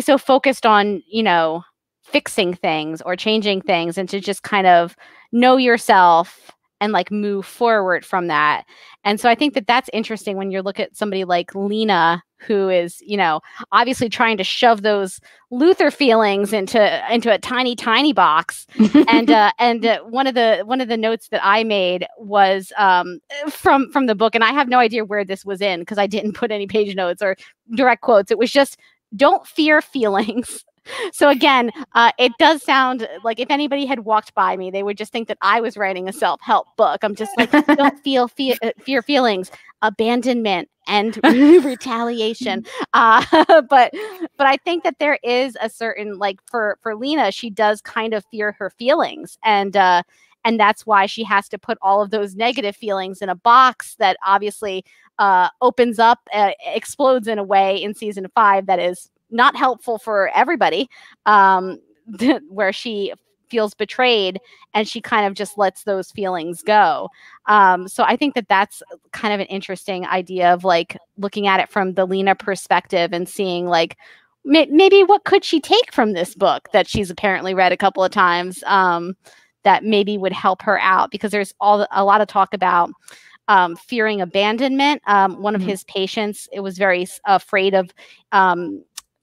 so focused on, you know, fixing things or changing things, and to just kind of know yourself and like move forward from that. And so I think that that's interesting when you look at somebody like Lena, who is, you know, obviously trying to shove those Luthor feelings into a tiny, tiny box. and one of the notes that I made was from the book, and I have no idea where this was in, because I didn't put any page notes or direct quotes. It was just, don't fear feelings. So again, it does sound like if anybody had walked by me, they would just think that I was writing a self-help book. I'm just like, don't fear feelings, abandonment, and retaliation. But I think that there is a certain, like, for Lena, she does kind of fear her feelings, and that's why she has to put all of those negative feelings in a box that obviously opens up, explodes in a way in season 5 that is not helpful for everybody, where she feels betrayed and she kind of just lets those feelings go. So I think that that's kind of an interesting idea of, like, looking at it from the Lena perspective and seeing, like, maybe what could she take from this book that she's apparently read a couple of times, that maybe would help her out, because there's a lot of talk about fearing abandonment. One of his patients, it was very afraid of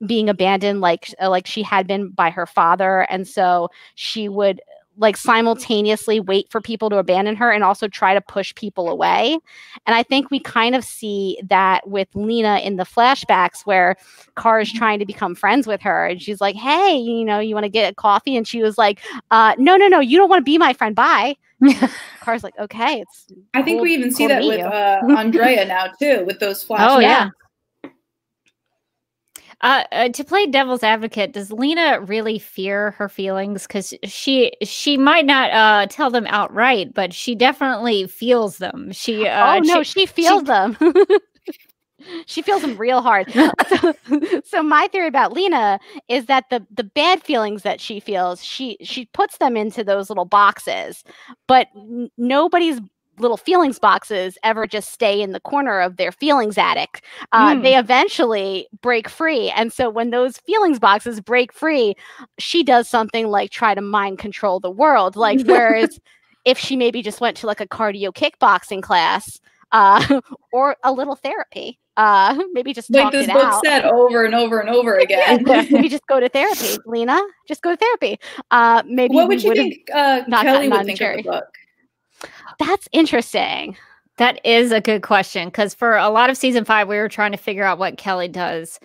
being abandoned, like she had been by her father. And so she would, like, simultaneously wait for people to abandon her and also try to push people away. And I think we kind of see that with Lena in the flashbacks, where Kara's trying to become friends with her, and she's like, hey, you know, you want to get a coffee? And she was like, no, you don't want to be my friend. Bye. Kara's like, okay, it's. I think we even see that with Andrea now too, with those flash. Oh yeah. To play devil's advocate, does Lena really fear her feelings? Because she might not tell them outright, but she definitely feels them. She oh no, she feels them. She feels them real hard. So my theory about Lena is that the bad feelings that she feels, she puts them into those little boxes, but nobody's little feelings boxes ever just stay in the corner of their feelings attic. They eventually break free. And so when those feelings boxes break free, she does something like try to mind control the world. Like, whereas if she maybe just went to like a cardio kickboxing class or a little therapy, maybe just like this book said over and over and over again. Maybe just go to therapy, Lena. Just go to therapy. Maybe what would you think Kelly would think of the book? That's interesting. That is a good question, because for a lot of season 5, we were trying to figure out what Kelly does.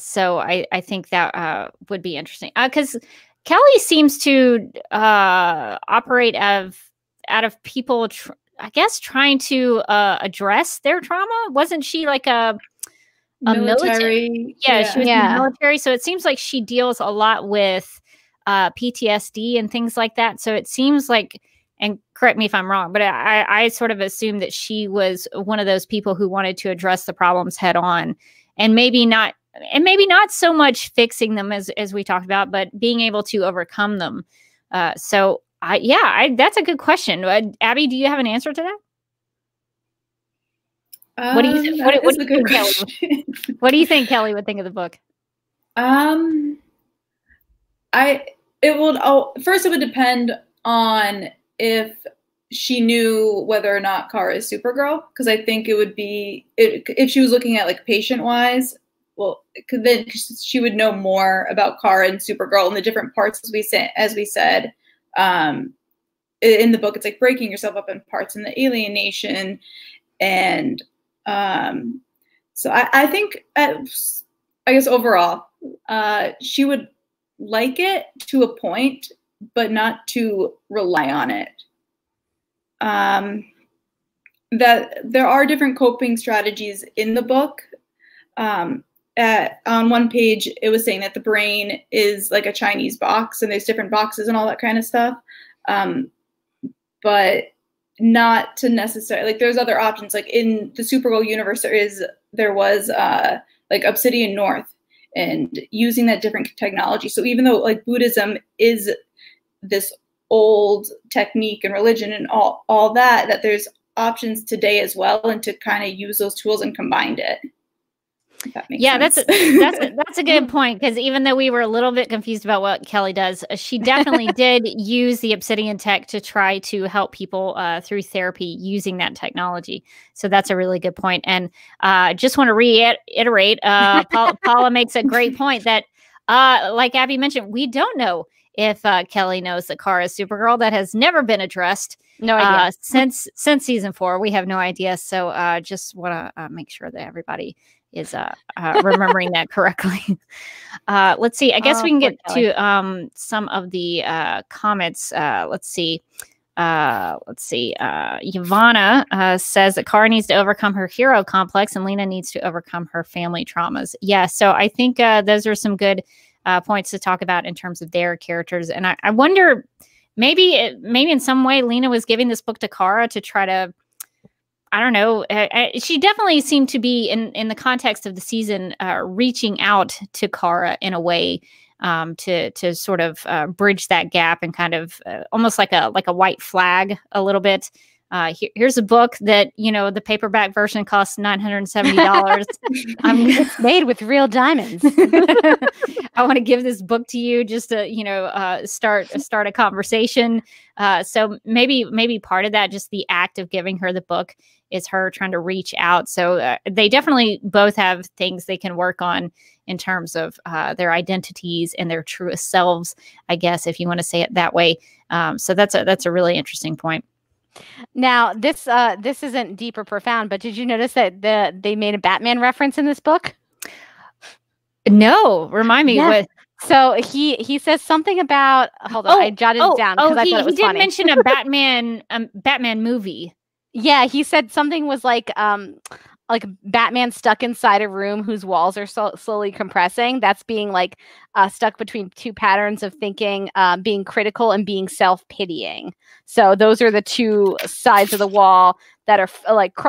So I think that would be interesting, because Kelly seems to operate out of people, trying to address their trauma. Wasn't she like a military? Yeah, she was in the military. So it seems like she deals a lot with PTSD and things like that. So it seems like, and correct me if I'm wrong, but I sort of assumed that she was one of those people who wanted to address the problems head on, and maybe not so much fixing them as we talked about, but being able to overcome them. So that's a good question. Abby, do you have an answer to that? What do you think Kelly would think of the book? First it would depend on if she knew whether or not Kara is Supergirl, because I think it would be, if she was looking at like patient wise, well, then she would know more about Kara and Supergirl and the different parts, as we said. In the book, it's like breaking yourself up in parts and the alienation. And so I think, I guess overall, she would like it to a point, but not to rely on it. That there are different coping strategies in the book. On one page, it was saying that the brain is like a Chinese box and there's different boxes and all that kind of stuff. But not to necessarily, like there's other options. Like in the Supergirl universe, there was like Obsidian North and using that different technology. So even though like Buddhism is this old technique and religion and all that, that there's options today as well, and to kind of use those tools and combine it. That makes sense. That's a good point, because even though we were a little bit confused about what Kelly does, she definitely did use the Obsidian tech to try to help people through therapy using that technology. So that's a really good point. And I just want to reiterate, Paula makes a great point that, like Abby mentioned, we don't know if Kelly knows that Kara is Supergirl. That has never been addressed. No idea. Since season 4, we have no idea. So just want to make sure that everybody is remembering that correctly. Let's see. I guess we can get to some of the comments. Let's see. Ivana says that Kara needs to overcome her hero complex and Lena needs to overcome her family traumas. Yeah, so I think those are some good points to talk about in terms of their characters. And I wonder, maybe in some way Lena was giving this book to Kara to try to, I don't know. She definitely seemed to be, in the context of the season, reaching out to Kara in a way to sort of bridge that gap and kind of almost like a white flag a little bit. Here's a book that, you know, the paperback version costs $970. It's made with real diamonds. I want to give this book to you just to, you know, start a conversation. So maybe part of that, just the act of giving her the book, is her trying to reach out. So they definitely both have things they can work on in terms of their identities and their truest selves, I guess, if you want to say it that way. So that's a really interesting point. Now, this isn't deep or profound, but did you notice that they made a Batman reference in this book? No, remind me. Yeah. What? So he says something about, hold on, I jotted it down because I thought it was funny. He did mention a Batman movie. Yeah, he said something was like Batman stuck inside a room whose walls are slowly compressing. That's being like stuck between two patterns of thinking, being critical and being self-pitying. So those are the two sides of the wall that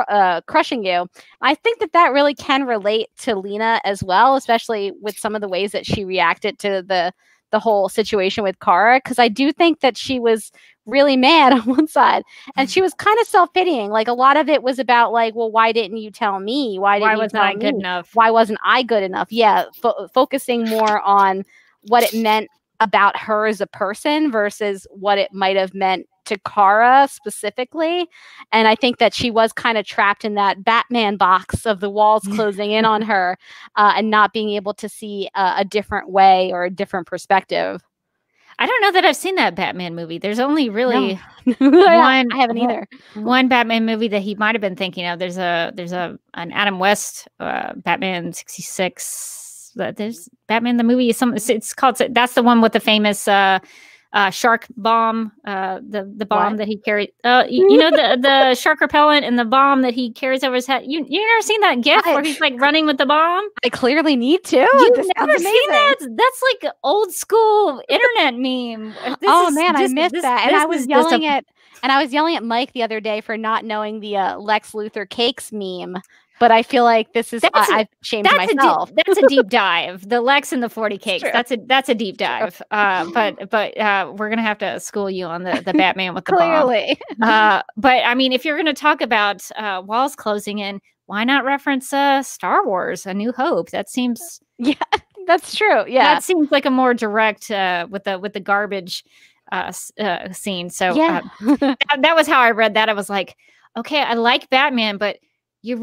are crushing you. I think that that really can relate to Lena as well, especially with some of the ways that she reacted to the whole situation with Kara, because I do think that she was really mad on one side and she was kind of self-pitying. Like a lot of it was about like, well, why didn't you tell me? Why wasn't I good enough? Why wasn't I good enough? Yeah. Focusing more on what it meant about her as a person versus what it might have meant to Kara specifically. And I think that she was kind of trapped in that Batman box of the walls closing in on her and not being able to see a different way or a different perspective. I don't know that I've seen that Batman movie. There's only really one. I haven't either. One Batman movie that he might have been thinking of. There's an Adam West Batman 66. There's Batman the movie. It's called. That's the one with the famous shark bomb. The bomb that he carried. You know the shark repellent and the bomb that he carries over his head. You never seen that gif where he's like running with the bomb? I clearly need to. You've never seen that? That's like old school internet meme. I was yelling at Mike the other day for not knowing the Lex Luthor cakes meme. But I feel like this is I've shamed myself. That's a deep dive. The Lex and the 40 cakes. That's a deep dive. But we're gonna have to school you on the Batman with the Clearly. Bomb. But I mean, if you're gonna talk about walls closing in, why not reference Star Wars: A New Hope? That seems that's true. Yeah, that seems like a more direct with the garbage scene. So that was how I read that. I was like, okay, I like Batman, but you're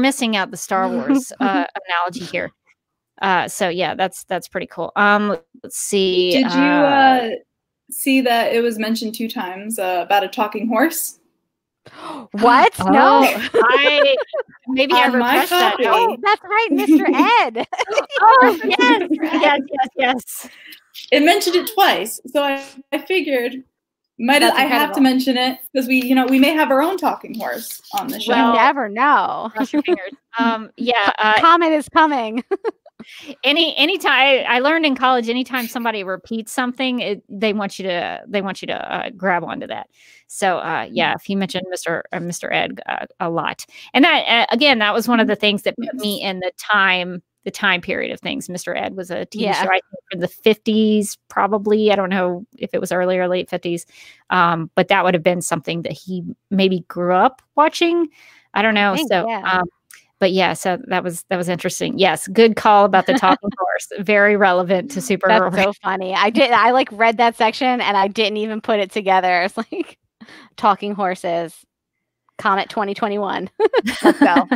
missing out the Star Wars analogy here. So yeah, that's pretty cool. Let's see. Did you see that it was mentioned 2 times about a talking horse? What? Oh. No. Maybe I repressed that. Oh, that's right, Mr. Ed. Oh, yes. It mentioned it twice, so I figured. I have to mention it because we may have our own talking horse on the show. You never know. Cross your fingers. Comet is coming. Anytime I learned in college, anytime somebody repeats something, they want you to grab onto that. So if he mentioned Mr. Ed a lot, and that again, that was one of the things that put me in the time period of things. Mr. Ed was a TV show, I think, in the 50s, probably. I don't know if it was early or late 50s, but that would have been something that he maybe grew up watching. I don't know. So that was interesting. Yes, good call about the talking horse. Very relevant to Supergirl. That's so funny. I like read that section and I didn't even put it together. It's like talking horses. Comet 2021. Let's go.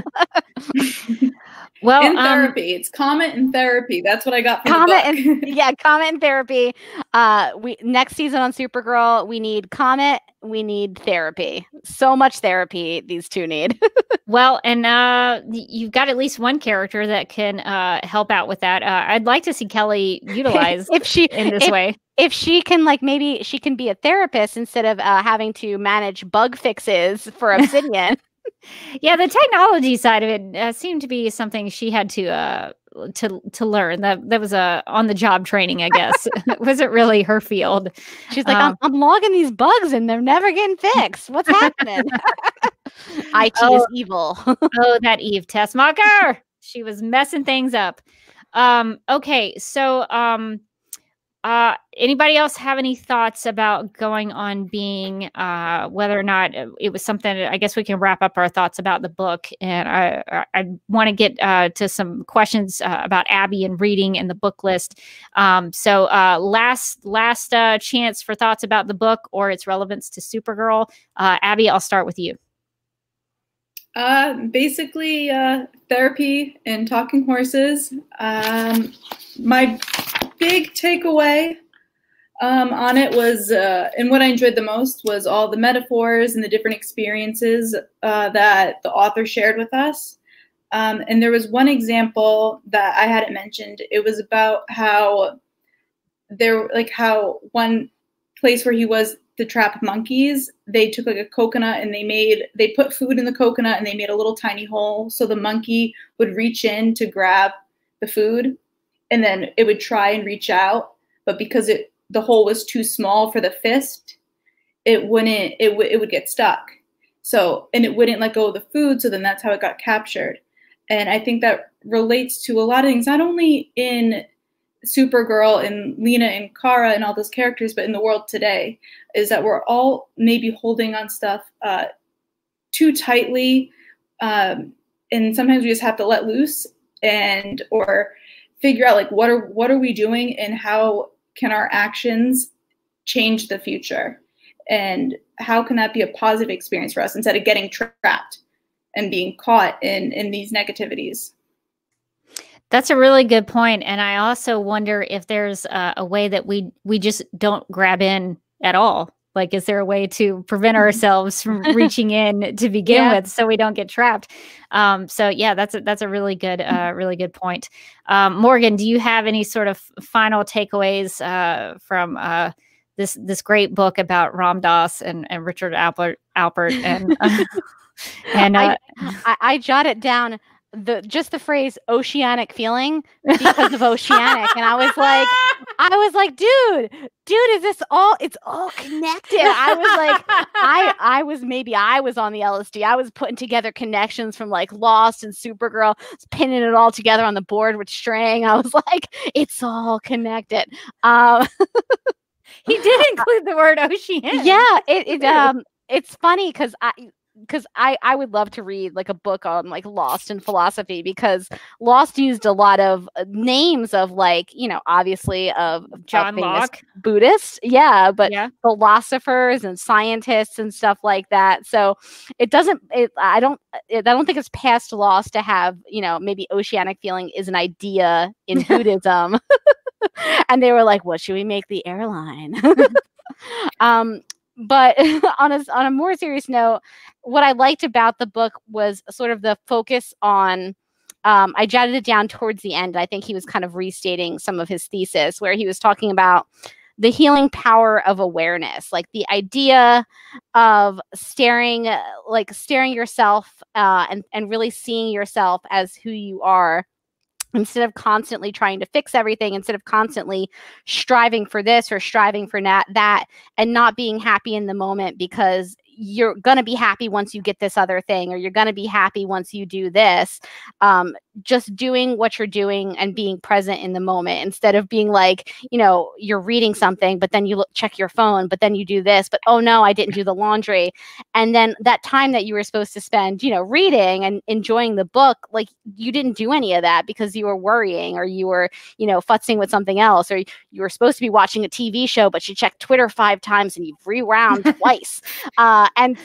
Well, in therapy, it's Comet and therapy. That's what I got. Comet and therapy. We next season on Supergirl, we need Comet. We need therapy. So much therapy these two need. Well, and you've got at least one character that can help out with that. I'd like to see Kelly utilized in this way. If she can, like, maybe she can be a therapist instead of having to manage bug fixes for Obsidian. Yeah, the technology side of it seemed to be something she had to learn. That was a on the job training, I guess. It wasn't really her field. She's like, I'm logging these bugs and they're never getting fixed. What's happening? IT is evil. That Eve Tessmacher. She was messing things up. Okay, so anybody else have any thoughts about Going On Being, whether or not it was something? I guess we can wrap up our thoughts about the book, and I want to get to some questions about Abby and reading and the book list. So last chance for thoughts about the book or its relevance to Supergirl. Abby, I'll start with you. Basically, therapy and talking horses. My big takeaway on it was, and what I enjoyed the most was all the metaphors and the different experiences that the author shared with us. And there was one example that I hadn't mentioned. It was about how there, like how one place where he was the trap monkeys, they took like a coconut and they put food in the coconut and they made a little tiny hole so the monkey would reach in to grab the food and then it would try and reach out, but because the hole was too small for the fist, it would get stuck. So, and it wouldn't let go of the food, so then that's how it got captured. And I think that relates to a lot of things, not only in Supergirl and Lena and Kara and all those characters, but in the world today, is that we're all maybe holding on stuff too tightly, and sometimes we just have to let loose and or figure out like what are we doing and how can our actions change the future and how can that be a positive experience for us instead of getting trapped and being caught in these negativities. That's a really good point. And I also wonder if there's a way that we just don't grab in at all. Like, is there a way to prevent ourselves from reaching in to begin with so we don't get trapped? So yeah, that's a really good point. Morgan, do you have any sort of final takeaways from this great book about Ram Dass and Richard Alpert and and I jot it down, just the phrase oceanic feeling because of oceanic, and I was like dude, is this all, it's all connected. I was like, I was on the LSD. I was putting together connections from like Lost and Supergirl, pinning it all together on the board with string. I was like, it's all connected. He did include the word oceanic. Yeah, it's funny because I would love to read like a book on like Lost and philosophy, because Lost used a lot of names of like, you know, obviously of John Locke, Buddhists, but philosophers and scientists and stuff like that. So it doesn't, I don't think it's past Lost to have, you know, maybe oceanic feeling is an idea in Buddhism. And they were like, what should we make the airline? But on a more serious note, what I liked about the book was sort of the focus on, I jotted it down towards the end. I think he was kind of restating some of his thesis where he was talking about the healing power of awareness, like the idea of staring yourself and really seeing yourself as who you are. Instead of constantly trying to fix everything, instead of constantly striving for this or striving for that, and not being happy in the moment because you're going to be happy once you get this other thing, or you're going to be happy once you do this, just doing what you're doing and being present in the moment, instead of being like, you know, you're reading something, but then you check your phone, but then you do this, but oh no, I didn't do the laundry. And then that time that you were supposed to spend, you know, reading and enjoying the book, like you didn't do any of that because you were worrying, or you were, you know, futzing with something else, or you were supposed to be watching a TV show, but you checked Twitter 5 times and you've rewound twice. And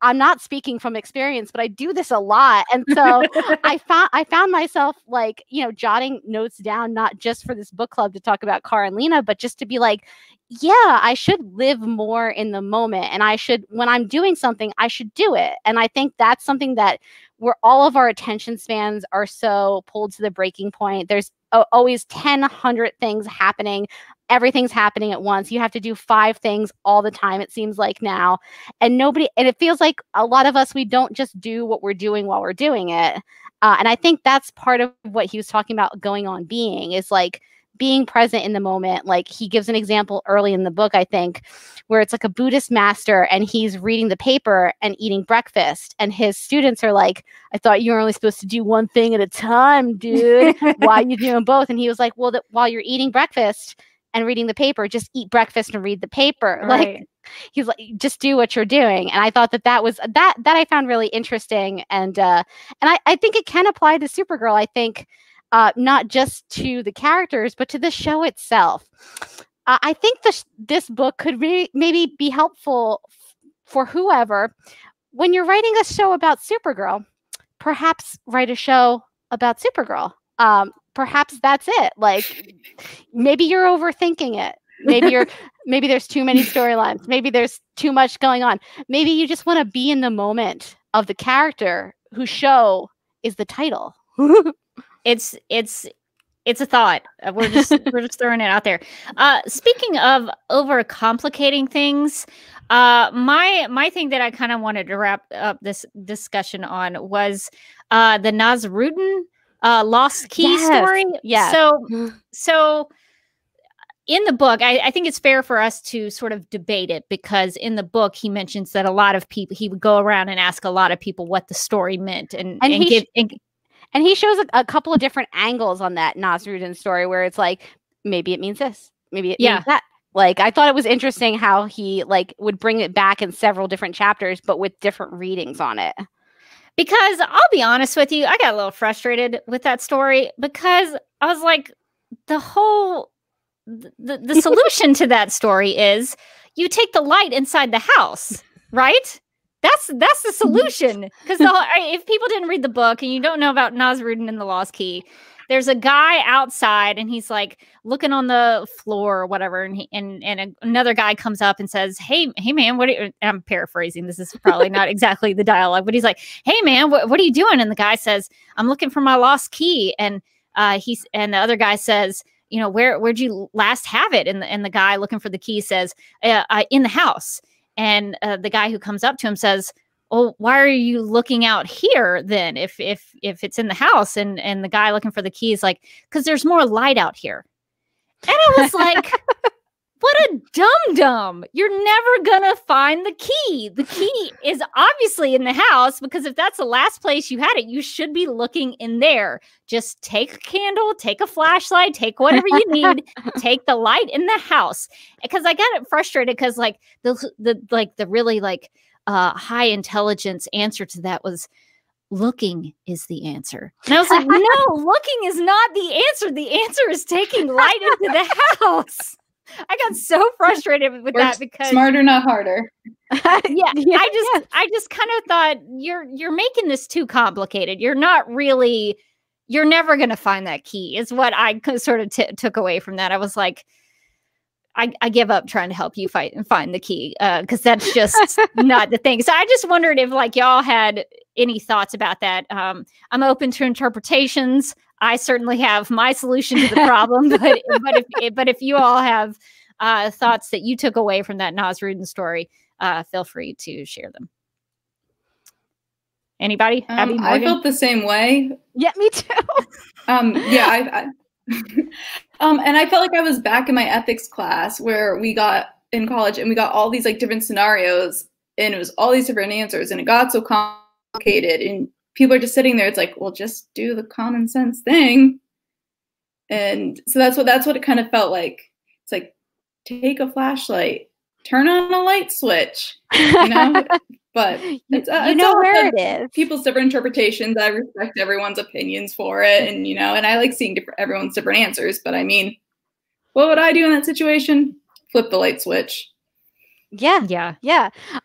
I'm not speaking from experience, but I do this a lot. And so I found myself like, you know, jotting notes down, not just for this book club to talk about Kara and Lena, but just to be like, yeah, I should live more in the moment. And I should, when I'm doing something, I should do it. And I think that's something that where all of our attention spans are so pulled to the breaking point. There's always 100 things happening. Everything's happening at once. You have to do 5 things all the time, it seems like now. And it feels like a lot of us, we don't just do what we're doing while we're doing it. And I think that's part of what he was talking about going on being, is like being present in the moment. Like he gives an example early in the book, I think, where it's like a Buddhist master and he's reading the paper and eating breakfast. And his students are like, I thought you were only supposed to do one thing at a time, dude. Why are you doing both? And he was like, well, while you're eating breakfast and reading the paper, just eat breakfast and read the paper. Right. Like he's like, just do what you're doing. And I thought that I found really interesting. And I think it can apply to Supergirl. I think not just to the characters, but to the show itself. I think this book could maybe be helpful for whoever, when you're writing a show about Supergirl, perhaps write a show about Supergirl. Perhaps that's it. Like maybe you're overthinking it. Maybe there's too many storylines. Maybe there's too much going on. Maybe you just want to be in the moment of the character whose show is the title. It's It's a thought. We're just throwing it out there. Speaking of overcomplicating things, my thing that I kind of wanted to wrap up this discussion on was the Nasrudin lost key story. Yeah. So in the book, I think it's fair for us to sort of debate it, because in the book he mentions that a lot of people, he would go around and ask a lot of people what the story meant, and he shows a couple of different angles on that Nasrudin story, where it's like, maybe it means this, maybe it means that. Like, I thought it was interesting how he like would bring it back in several different chapters, but with different readings on it. Because I'll be honest with you, I got a little frustrated with that story, because I was like, the solution to that story is you take the light inside the house, right? That's the solution. Because if people didn't read the book and you don't know about Nasrudin and the Lost Key, there's a guy outside and he's like looking on the floor or whatever, and another guy comes up and says, "Hey man, what?" And I'm paraphrasing. This is probably not exactly the dialogue, but he's like, "Hey man, what are you doing?" And the guy says, "I'm looking for my lost key." And the other guy says, "You know, where'd you last have it?" And the guy looking for the key says, "In the house." And the guy who comes up to him says, "Oh, why are you looking out here then? If it's in the house?" And the guy looking for the key is like, "Because there's more light out here." And I was like, "What a dum dum! You're never gonna find the key. The key is obviously in the house, because if that's the last place you had it, you should be looking in there. Just take a candle, take a flashlight, take whatever you need, take the light in the house." Because I got it frustrated, because like the really like high intelligence answer to that was, looking is the answer. And I was like, no, looking is not the answer. The answer is taking light into the house. I got so frustrated with that, because smarter, not harder. I just kind of thought, you're making this too complicated. You're never going to find that key, is what I sort of took away from that. I was like, I give up trying to help you find the key, because that's just not the thing. So I just wondered if like y'all had any thoughts about that. I'm open to interpretations. I certainly have my solution to the problem, but if you all have thoughts that you took away from that Nasrudin story, feel free to share them. Anybody? Abby, I felt the same way. Yeah, me too. And I felt like I was back in my ethics class where we got in college, and we got all these like different scenarios, and it was all these different answers, and it got so complicated, and people are just sitting there. It's like, well, just do the common sense thing. And so that's what it kind of felt like. It's like, take a flashlight, turn on a light switch, you know? But it's where it is. People's different interpretations. I respect everyone's opinions for it, and you know, and I like seeing everyone's different answers. But I mean, what would I do in that situation? Flip the light switch. Yeah.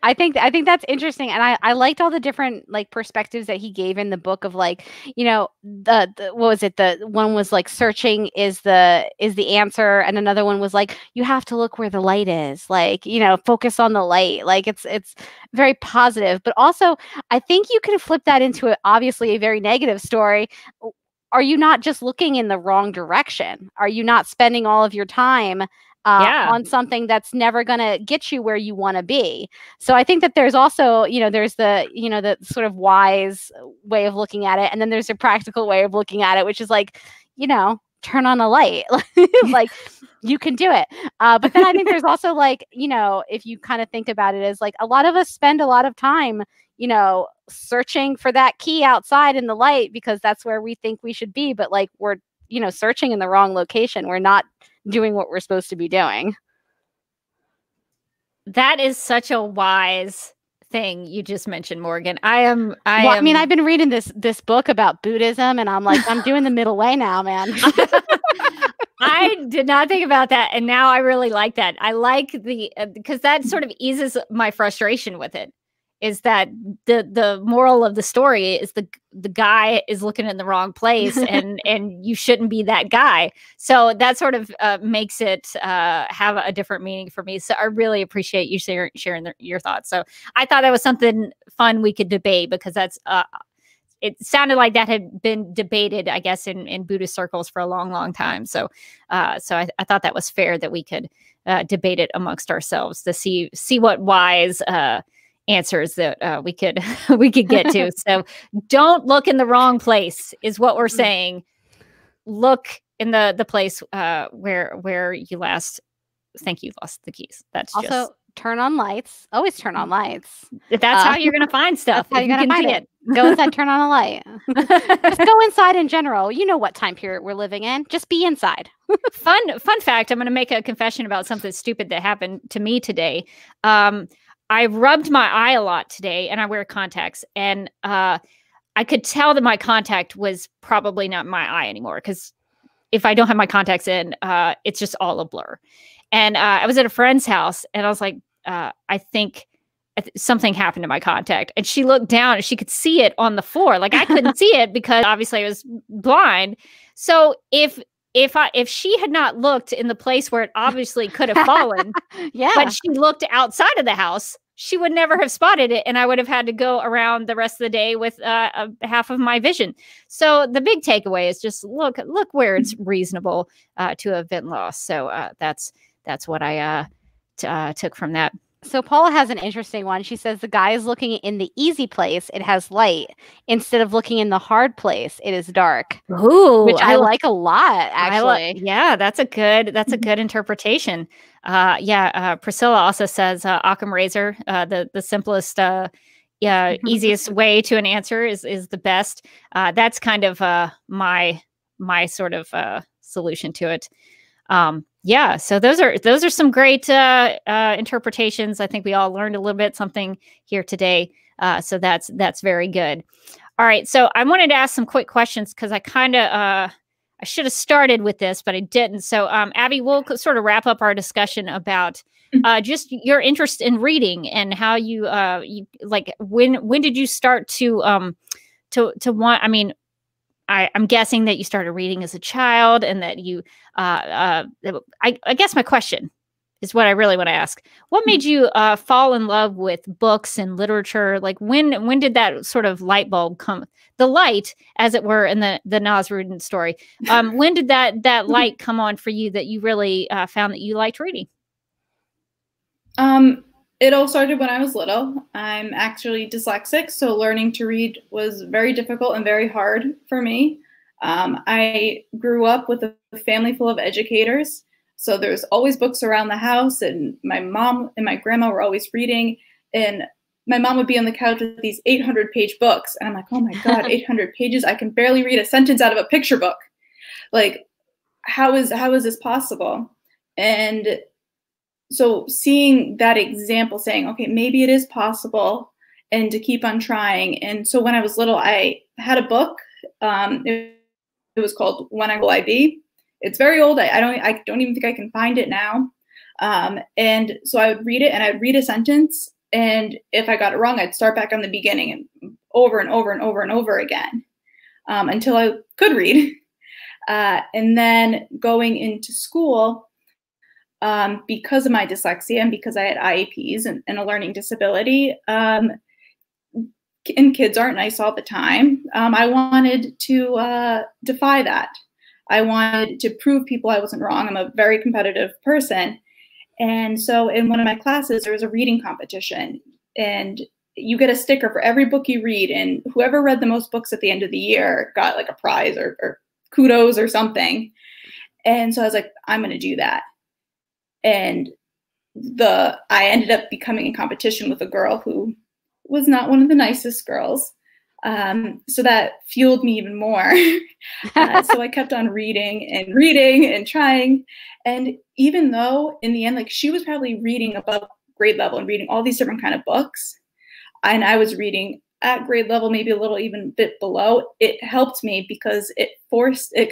I think that's interesting, and I liked all the different like perspectives that he gave in the book of like, you know, the what was it? The one was like, searching is the answer, and another one was like, you have to look where the light is, like, you know, focus on the light. Like it's very positive, but also I think you can flip that into obviously a very negative story. Are you not just looking in the wrong direction? Are you not spending all of your time on something that's never going to get you where you want to be? So I think that there's also, you know, there's the, you know, the sort of wise way of looking at it. And then there's a practical way of looking at it, which is like, you know, turn on a light, like you can do it. But then I think there's also like, you know, if you kind of think about it as like, a lot of us spend a lot of time, you know, searching for that key outside in the light, because that's where we think we should be. But like, we're, you know, searching in the wrong location. We're not doing what we're supposed to be doing. That is such a wise thing you just mentioned, Morgan. I mean, I've been reading this book about Buddhism, and I'm like, I'm doing the middle way now, man. I did not think about that, and now I really like that. I like the because that sort of eases my frustration with it. Is that the moral of the story is the guy is looking in the wrong place, and you shouldn't be that guy. So that sort of makes it have a different meaning for me. So I really appreciate you sharing your thoughts. So I thought that was something fun we could debate, because that's it sounded like that had been debated, I guess, in Buddhist circles for a long, long time. So, so I thought that was fair that we could debate it amongst ourselves to see what wise answers that we could we could get to. So, don't look in the wrong place is what we're saying. Look in the place where you last think you lost the keys. That's also just... turn on lights. Always turn on lights. That's how you're gonna find stuff. That's how you're gonna find it. Go inside, turn on a light. Just go inside in general. You know what time period we're living in. Just be inside. Fun fact. I'm gonna make a confession about something stupid that happened to me today. I rubbed my eye a lot today, and I wear contacts, and I could tell that my contact was probably not my eye anymore, because if I don't have my contacts in, it's just all a blur. And I was at a friend's house, and I was like, I think something happened to my contact. And she looked down, and she could see it on the floor. Like, I couldn't see it because obviously I was blind. So if she had not looked in the place where it obviously could have fallen, yeah, but she looked outside of the house, she would never have spotted it. And I would have had to go around the rest of the day with half of my vision. So the big takeaway is just look where it's reasonable to have been lost. So that's what I took from that. So Paula has an interesting one. She says the guy is looking in the easy place. It has light. Instead of looking in the hard place, it is dark. Ooh, which I like a lot, actually. Yeah, that's a good interpretation. Priscilla also says Occam razor, the simplest, easiest way to an answer is the best. That's kind of my sort of solution to it. Yeah, so those are some great interpretations. I think we all learned a little bit something here today. So that's very good. All right, so I wanted to ask some quick questions because I kind of I should have started with this, but I didn't. So Abby, we'll sort of wrap up our discussion about just your interest in reading and how you when did you start to want? I mean, I'm guessing that you started reading as a child, and that you, I guess my question is what I really want to ask. What made you fall in love with books and literature? Like when did that sort of light bulb come, the light, as it were, in the Nasrudin story? When did that light come on for you that you really found that you liked reading? It all started when I was little. I'm actually dyslexic, so learning to read was very difficult and very hard for me. I grew up with a family full of educators, so there's always books around the house, and my mom and my grandma were always reading, and my mom would be on the couch with these 800-page books, and I'm like, oh my God, 800 pages? I can barely read a sentence out of a picture book. Like, how is this possible? And so seeing that example, saying, okay, maybe it is possible, and to keep on trying. And so when I was little, I had a book. It was called When I Will I Be. It's very old. I don't even think I can find it now. And so I would read it, and I'd read a sentence. And if I got it wrong, I'd start back on the beginning and over and over and over and over again until I could read. And then going into school, because of my dyslexia and because I had IEPs and a learning disability, and kids aren't nice all the time, I wanted to defy that. I wanted to prove people I wasn't wrong. I'm a very competitive person. And so in one of my classes, there was a reading competition, and you get a sticker for every book you read, and whoever read the most books at the end of the year got like a prize or kudos or something. And so I was like, I'm going to do that. And I ended up becoming in competition with a girl who was not one of the nicest girls. So that fueled me even more. So I kept on reading and trying. And even though in the end, like, she was probably reading above grade level and reading all these different kind of books, and I was reading at grade level, maybe a little even bit below, it helped me because it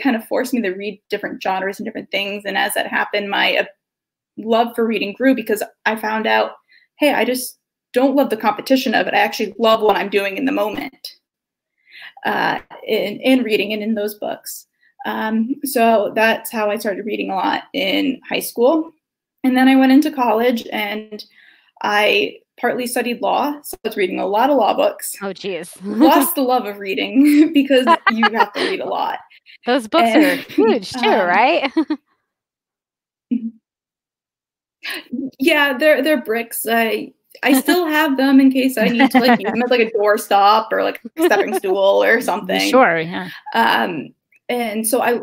kind of forced me to read different genres and different things. And as that happened, my love for reading grew because I found out, hey, I just don't love the competition of it. I actually love what I'm doing in the moment in reading and in those books. So that's how I started reading a lot in high school. And then I went into college, and I partly studied law, so I was reading a lot of law books. Oh, geez. Lost the love of reading because you have to read a lot. Those books are huge too, right? Yeah, they're bricks. I still have them in case I need to use them as a doorstop or a stepping stool or something. Sure, yeah. And so I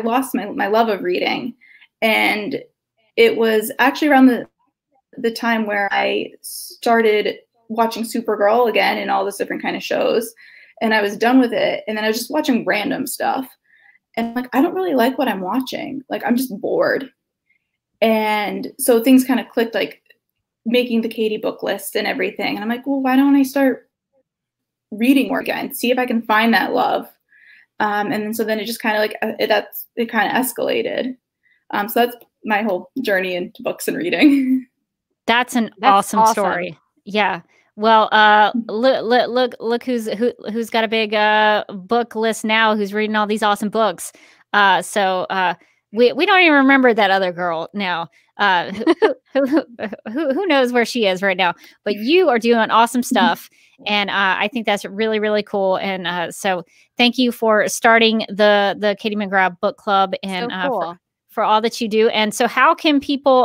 lost my love of reading, and it was actually around the time where I started watching Supergirl again and all those different kind of shows, and I was done with it, and then I was just watching random stuff, and I don't really like what I'm watching. I'm just bored. And so things kind of clicked, making the Katie book list and everything. And I'm like, well, why don't I start reading more again? See if I can find that love. And then, so then it just kind of it kind of escalated. So that's my whole journey into books and reading. That's awesome story. Yeah. Well, look who's got a big book list now. Who's reading all these awesome books? We don't even remember that other girl now. Who knows where she is right now? But you are doing awesome stuff, and I think that's really, really cool. And so, thank you for starting the Katie McGrath book club, and so cool. For all that you do. And so, how can people?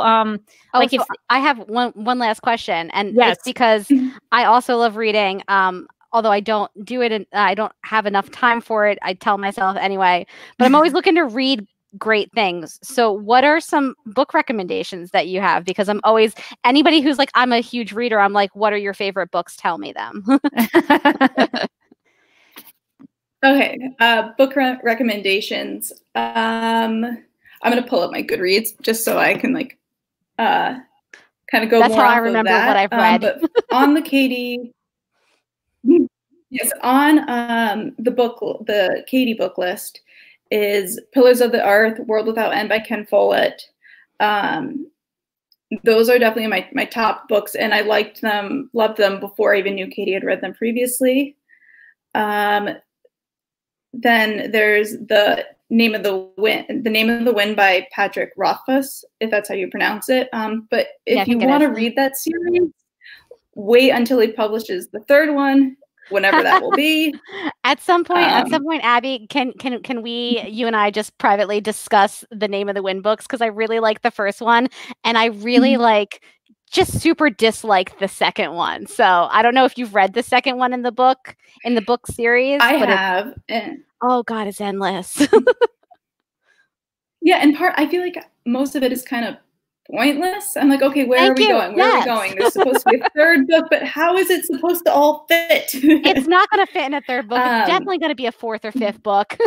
If I have one last question, and yes, it's because I also love reading. Although I don't do it, and I don't have enough time for it. I tell myself anyway, but I'm always looking to read great things. So what are some book recommendations that you have? Because I'm always, anybody who's I'm a huge reader, I'm like, what are your favorite books? Tell me them. Okay. Book recommendations. I'm going to pull up my Goodreads just so I can kind of go. That's more how I remember what I've read. But on the Katie. Yes. On the Katie book list is Pillars of the Earth, World Without End by Ken Follett. Those are definitely my top books, and I loved them before I even knew Katie had read them previously. Then there's The Name of the Wind by Patrick Rothfuss, if that's how you pronounce it. But if you want to read that series, wait until he publishes the third one, whenever that will be. At some point, Abby, can we, you and I, just privately discuss The Name of the Wind books? Because I really like the first one, and I really just super dislike the second one. So I don't know if you've read the second one in the book series. I have. Oh God, it's endless. Yeah, in part, I feel like most of it is kind of pointless. I'm like, okay, where are we going? There's supposed to be a third book, but how is it supposed to all fit? It's not going to fit in a third book. It's definitely going to be a fourth or fifth book.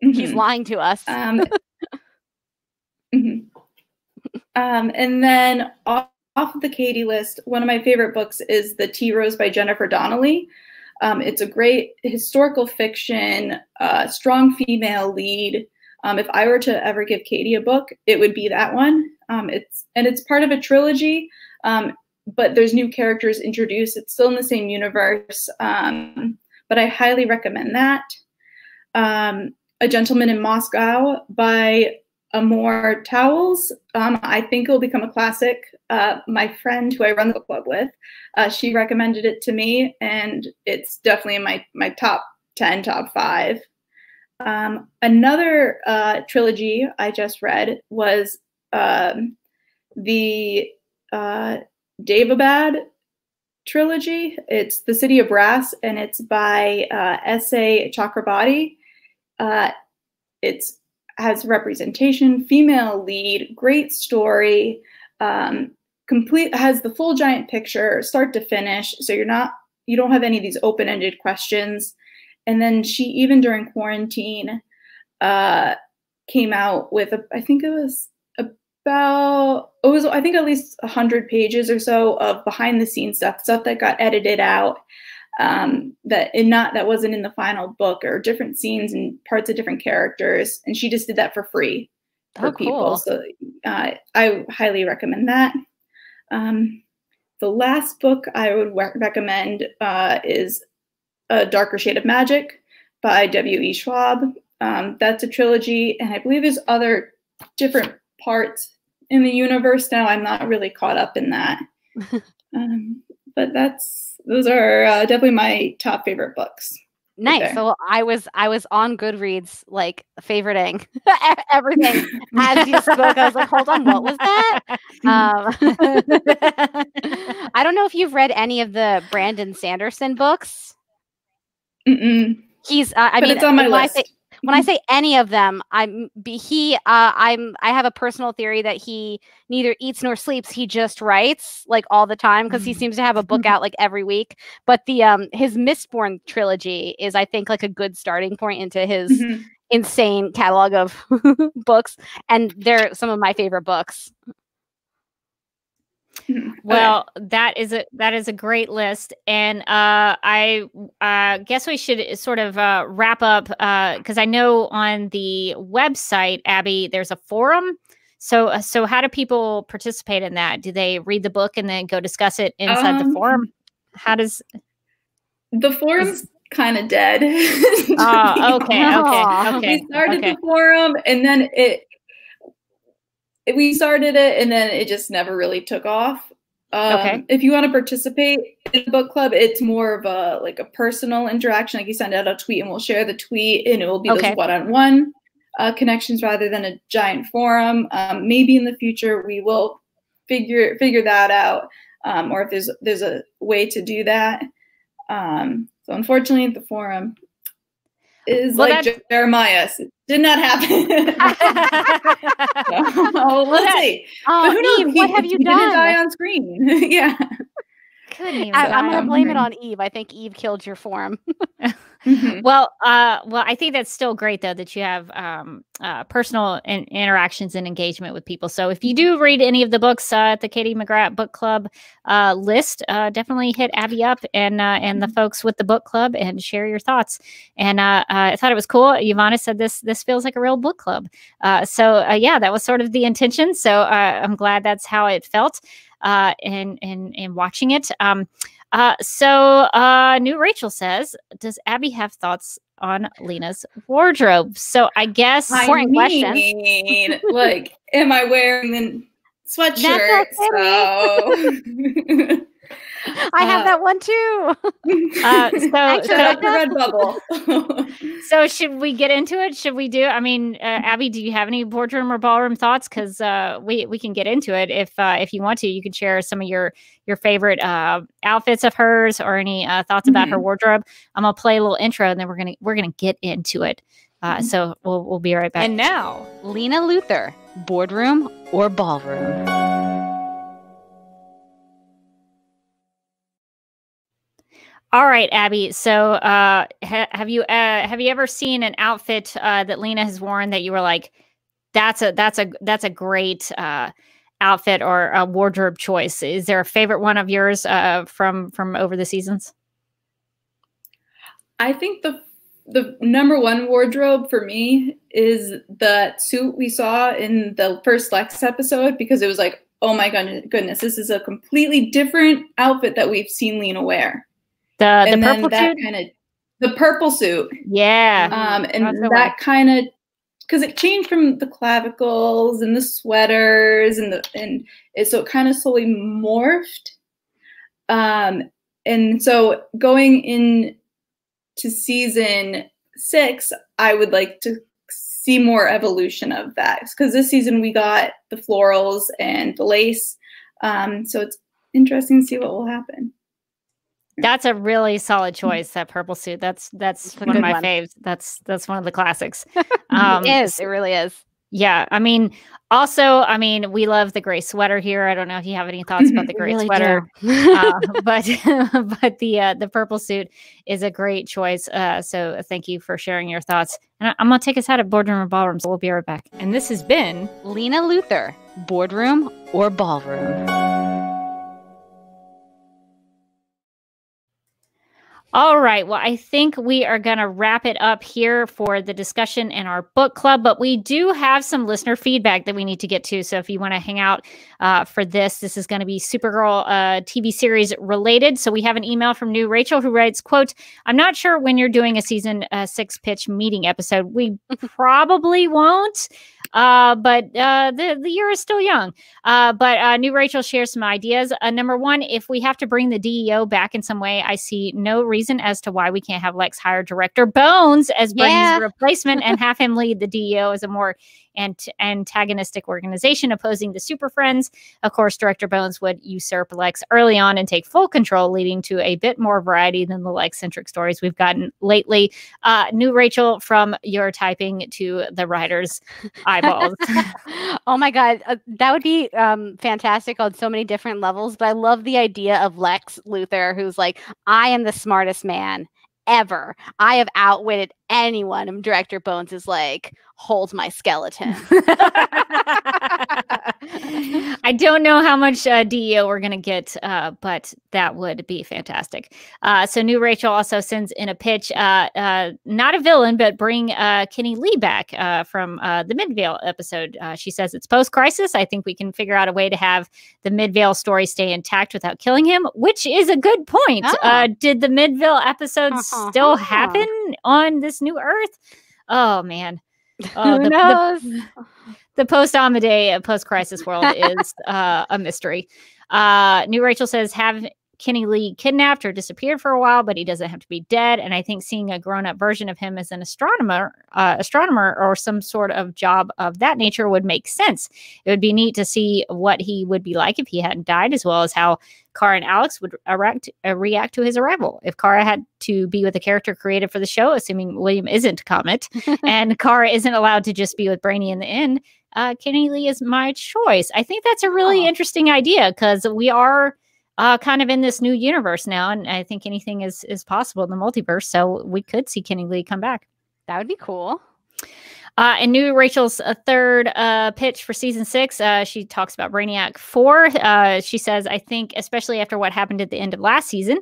He's lying to us. And then off of the Katie list, one of my favorite books is The Tea Rose by Jennifer Donnelly. It's a great historical fiction, strong female lead. If I were to ever give Katie a book, it would be that one. It's part of a trilogy, but there's new characters introduced. It's still in the same universe, but I highly recommend that. A Gentleman in Moscow by Amor Towles. I think it will become a classic. My friend who I run the book club with, she recommended it to me, and it's definitely in my top 10, top 5. Another trilogy I just read was the Devabad trilogy. It's The City of Brass, and it's by S.A. Chakrabarty. It has representation, female lead, great story, has the full giant picture, start to finish. So you don't have any of these open-ended questions. And then she, even during quarantine, came out with, I think at least 100 pages or so of behind the scenes stuff that got edited out, that wasn't in the final book, or different scenes and parts of different characters. And she just did that for free for people. So I highly recommend that. The last book I would recommend is A Darker Shade of Magic by W.E. Schwab. That's a trilogy, and I believe there's other different parts in the universe now. I'm not really caught up in that. But those are definitely my top favorite books. Nice. Right, so I was on Goodreads, like, favoriting everything as you spoke. I was like, hold on, what was that? I don't know if you've read any of the Brandon Sanderson books. Mm-mm. He's I but mean, it's on my list. When I say any of them, I have a personal theory that he neither eats nor sleeps. He just writes, like, all the time, because he seems to have a book out, like, every week. But the his Mistborn trilogy is, I think, like, a good starting point into his insane catalog of books, and they're some of my favorite books. Well, that is a great list, and I guess we should sort of wrap up, because I know on the website, Abby, there's a forum. So how do people participate in that? Do they read the book and then go discuss it inside the forum? How does the forum's kind of dead? Oh, okay. We started the forum, and then we started it, and then it just never really took off. If you want to participate in the book club, it's more of a, like, a personal interaction. Like, you send out a tweet and we'll share the tweet, and it will be those one-on-one connections rather than a giant forum. Maybe in the future we will figure that out, or if there's a way to do that. So unfortunately, the forum is, well, like Jeremiah's, did not happen. Let's see. But who knows? Eve, what have you done? Didn't die on screen. Yeah. I'm going to blame it on Eve. I think Eve killed your forum. Well, I think that's still great, though, that you have personal interactions and engagement with people. So if you do read any of the books at the Katie McGrath Book Club list, definitely hit Abby up and the folks with the book club and share your thoughts. And I thought it was cool. Ivana said this feels like a real book club. Yeah, that was sort of the intention. So I'm glad that's how it felt. And watching it. New Rachel says, does Abby have thoughts on Lena's wardrobe? So I guess, I mean, like, am I wearing the sweatshirt? So. I have that one too. Redbubble. So should we get into it? Should we do? I mean, Abby, do you have any boardroom or ballroom thoughts? Because we can get into it if you want to. You can share some of your favorite outfits of hers, or any thoughts about her wardrobe. I'm gonna play a little intro, and then we're gonna get into it. So we'll be right back. And now, Lena Luthor, boardroom or ballroom. All right, Abby. So, have you ever seen an outfit that Lena has worn that you were like, that's a great outfit or a wardrobe choice? Is there a favorite one of yours from over the seasons? I think the number one wardrobe for me is the suit we saw in the first Lex episode, because it was like, oh my goodness, this is a completely different outfit that we've seen Lena wear. The purple suit? The purple suit. Yeah. Kind of, because it changed from the clavicles and the sweaters and so it kind of slowly morphed. And so going in to season 6, I would like to see more evolution of that, because this season we got the florals and the lace. So it's interesting to see what will happen. That's a really solid choice, that purple suit. That's one of my faves. That's one of the classics. It is. It really is. Yeah. I mean, we love the gray sweater here. I don't know if you have any thoughts about the gray sweater, but the purple suit is a great choice. So thank you for sharing your thoughts. And I'm going to take us out of boardroom or ballroom. So we'll be right back. And this has been Lena Luthor, boardroom or ballroom. All right. Well, I think we are going to wrap it up here for the discussion in our book club, but we do have some listener feedback that we need to get to. So if you want to hang out for this is going to be Supergirl TV series related. So we have an email from New Rachel who writes, quote, I'm not sure when you're doing a season 6 pitch meeting episode. We probably won't. But the year is still young. New Rachel shares some ideas. Number one, if we have to bring the DEO back in some way, I see no reason as to why we can't have Lex hire Director Bones as Brainy's replacement and have him lead the DEO as a more antagonistic organization opposing the Super Friends. Of course, Director Bones would usurp Lex early on and take full control, leading to a bit more variety than the Lex-centric stories we've gotten lately. New Rachel, from your typing to the writer's eyeballs. Oh my God. That would be fantastic on so many different levels, but I love the idea of Lex Luthor, who's like, I am the smartest man ever. I have outwitted anyone. And Director Bones is like, hold my skeleton. I don't know how much DEO we're going to get, but that would be fantastic. So New Rachel also sends in a pitch, not a villain, but bring Kenny Lee back from the Midvale episode. She says it's post-crisis. I think we can figure out a way to have the Midvale story stay intact without killing him, which is a good point. Oh. Did the Midvale episode still happen on this new Earth? Oh, man. Oh, who knows? The post-Amadei, post-crisis world is a mystery. New Rachel says, have Kenny Lee kidnapped or disappeared for a while, but he doesn't have to be dead. And I think seeing a grown-up version of him as an astronomer or some sort of job of that nature would make sense. It would be neat to see what he would be like if he hadn't died, as well as how Kara and Alex would react to his arrival. If Kara had to be with a character created for the show, assuming William isn't Comet, and Kara isn't allowed to just be with Brainy in the end, Kenny Lee is my choice. I think that's a really interesting idea, because we are kind of in this new universe now, and I think anything is possible in the multiverse, so we could see Kenny Lee come back. That would be cool. And New Rachel's third pitch for season 6, she talks about Brainiac 4. She says, I think, especially after what happened at the end of last season,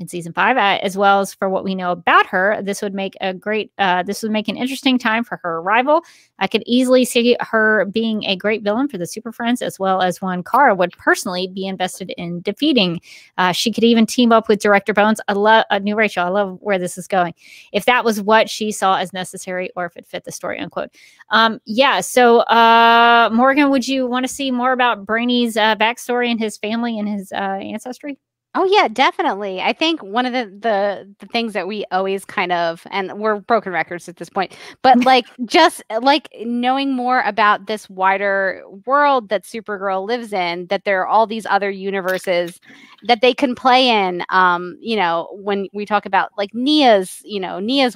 in season 5, as well as for what we know about her, this would make an interesting time for her arrival. I could easily see her being a great villain for the Super Friends, as well as one Kara would personally be invested in defeating. She could even team up with Director Bones. I love New Rachel. I love where this is going. If that was what she saw as necessary, or if it fit the story, unquote. Yeah. So Morgan, would you want to see more about Brainy's backstory and his family and his ancestry? Oh yeah, definitely. I think one of the things that we always kind of, and we're broken records at this point, but like just like knowing more about this wider world that Supergirl lives in, that there are all these other universes that they can play in. You know, when we talk about like Nia's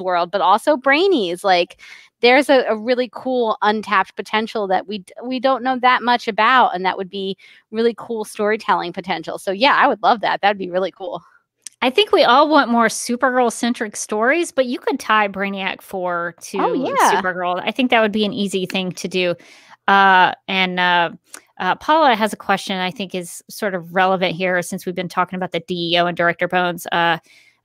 world, but also Brainy's, like there's a really cool untapped potential that we don't know that much about, and that would be really cool storytelling potential. So yeah, I would love that. That'd be really cool. I think we all want more Supergirl-centric stories, but you could tie Brainiac 4 to Supergirl. I think that would be an easy thing to do. Paula has a question I think is sort of relevant here, since we've been talking about the DEO and Director Bones.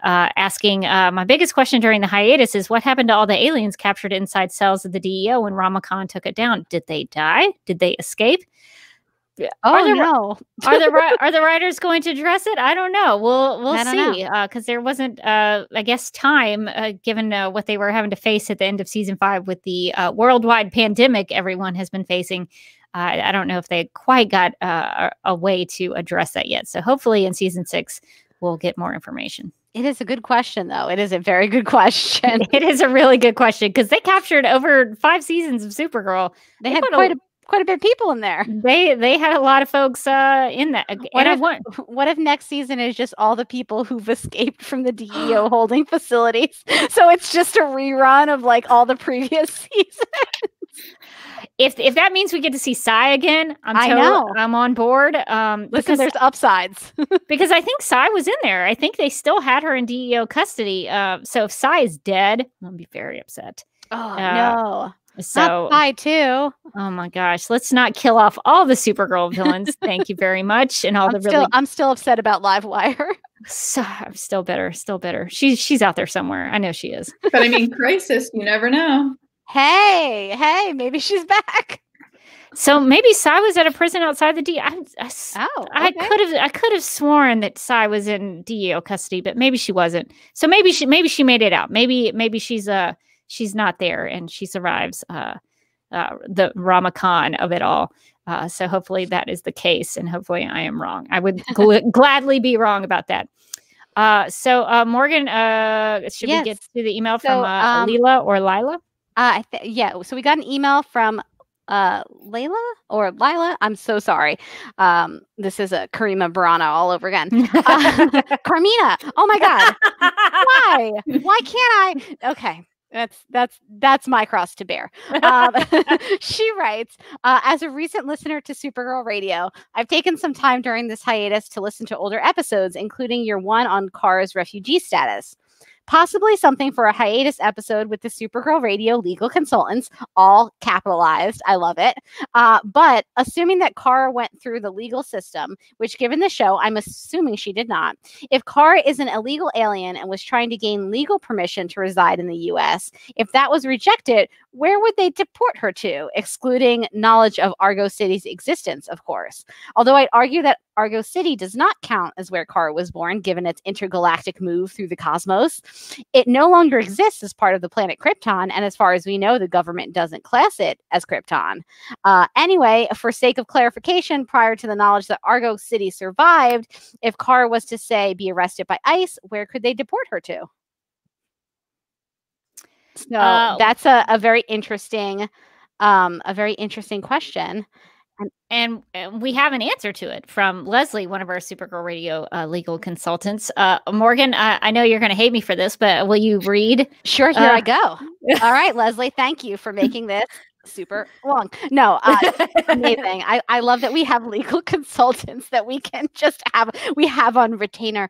Asking, my biggest question during the hiatus is what happened to all the aliens captured inside cells of the DEO when Rama Khan took it down? Did they die? Did they escape? Oh, no. Are the writers going to address it? I don't know. We'll see. Because there wasn't, I guess, time given what they were having to face at the end of season 5 with the worldwide pandemic everyone has been facing. I don't know if they quite got a way to address that yet. So hopefully in season 6, we'll get more information. It is a good question, though. It is a very good question. It is a really good question, because they captured over 5 seasons of Supergirl. They had quite a bit of people in there. They had a lot of folks in that. What if next season is just all the people who've escaped from the DEO holding facilities? So it's just a rerun of like all the previous seasons. If that means we get to see Psi again, I'm on board. Listen, because there's upsides. Because I think Psi was in there. I think they still had her in DEO custody. So if Psi is dead, I'll be very upset. Oh no. So Psi too. Oh my gosh. Let's not kill off all the Supergirl villains. Thank you very much. And I'm still upset about Livewire. So I'm still bitter. She's out there somewhere. I know she is. But I mean, crisis, you never know. Hey, maybe she's back. So maybe Psi was at a prison outside the DEO. I could have sworn that Psi was in DEO custody, but maybe she wasn't. So maybe she made it out. Maybe she's not there and she survives the Ramakan of it all. So hopefully that is the case, and hopefully I am wrong. I would gladly be wrong about that. So Morgan, should we get to the email from Leila or Lila? So we got an email from Lila. I'm so sorry. This is a Karima Burana all over again. Carmina. Oh my God. Why? Why can't I? Okay. That's my cross to bear. She writes, as a recent listener to Supergirl Radio, I've taken some time during this hiatus to listen to older episodes, including your one on Kara's refugee status. Possibly something for a hiatus episode with the Supergirl Radio legal consultants, all capitalized. I love it. But assuming that Kara went through the legal system, which given the show, I'm assuming she did not. If Kara is an illegal alien and was trying to gain legal permission to reside in the U.S., if that was rejected, where would they deport her to? Excluding knowledge of Argo City's existence, of course. Although I'd argue that Argo City does not count as where Kara was born, given its intergalactic move through the cosmos. It no longer exists as part of the planet Krypton, and as far as we know, the government doesn't class it as Krypton. Anyway, for sake of clarification, prior to the knowledge that Argo City survived, if Kara was to, say, be arrested by ICE, where could they deport her to? So that's a very interesting question. And we have an answer to it from Leslie, one of our Supergirl Radio legal consultants. Morgan, I know you're going to hate me for this, but will you read? Sure, here I go. All right, Leslie, thank you for making this super long. No, amazing. I love that we have legal consultants that we can just have, we have on retainer.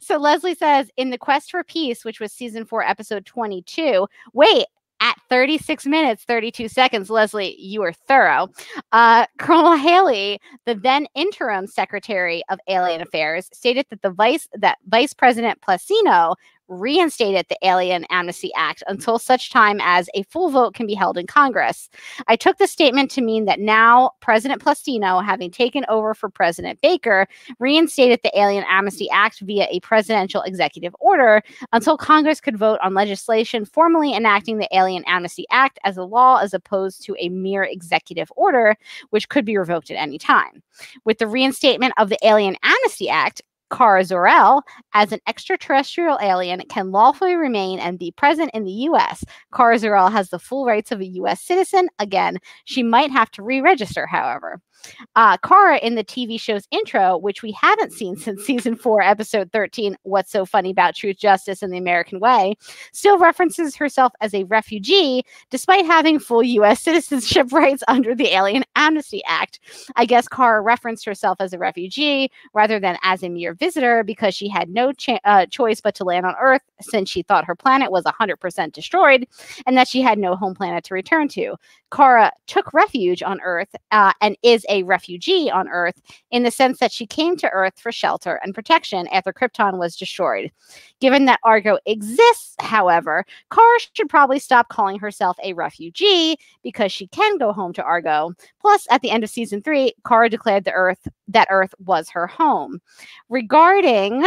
So Leslie says, in The Quest for Peace, which was season 4, episode 22, wait, at 36 minutes, 32 seconds, Leslie, you are thorough. Colonel Haley, the then interim secretary of Alien Affairs, stated that Vice President Placino reinstated the Alien Amnesty Act until such time as a full vote can be held in Congress. I took the statement to mean that now President Plastino, having taken over for President Baker, reinstated the Alien Amnesty Act via a presidential executive order until Congress could vote on legislation formally enacting the Alien Amnesty Act as a law as opposed to a mere executive order, which could be revoked at any time. With the reinstatement of the Alien Amnesty Act, Kara Zor-El, as an extraterrestrial alien, can lawfully remain and be present in the U.S. Kara Zor-El has the full rights of a U.S. citizen. Again, she might have to re-register, however. Kara, in the TV show's intro, which we haven't seen since season 4, episode 13, What's So Funny About Truth, Justice, and the American Way, still references herself as a refugee, despite having full U.S. citizenship rights under the Alien Amnesty Act. I guess Kara referenced herself as a refugee rather than as a mere visitor because she had no choice but to land on Earth since she thought her planet was 100% destroyed and that she had no home planet to return to. Kara took refuge on Earth and is a refugee on Earth in the sense that she came to Earth for shelter and protection after Krypton was destroyed. Given that Argo exists, however, Kara should probably stop calling herself a refugee because she can go home to Argo. Plus, at the end of season 3, Kara declared that Earth was her home. Regarding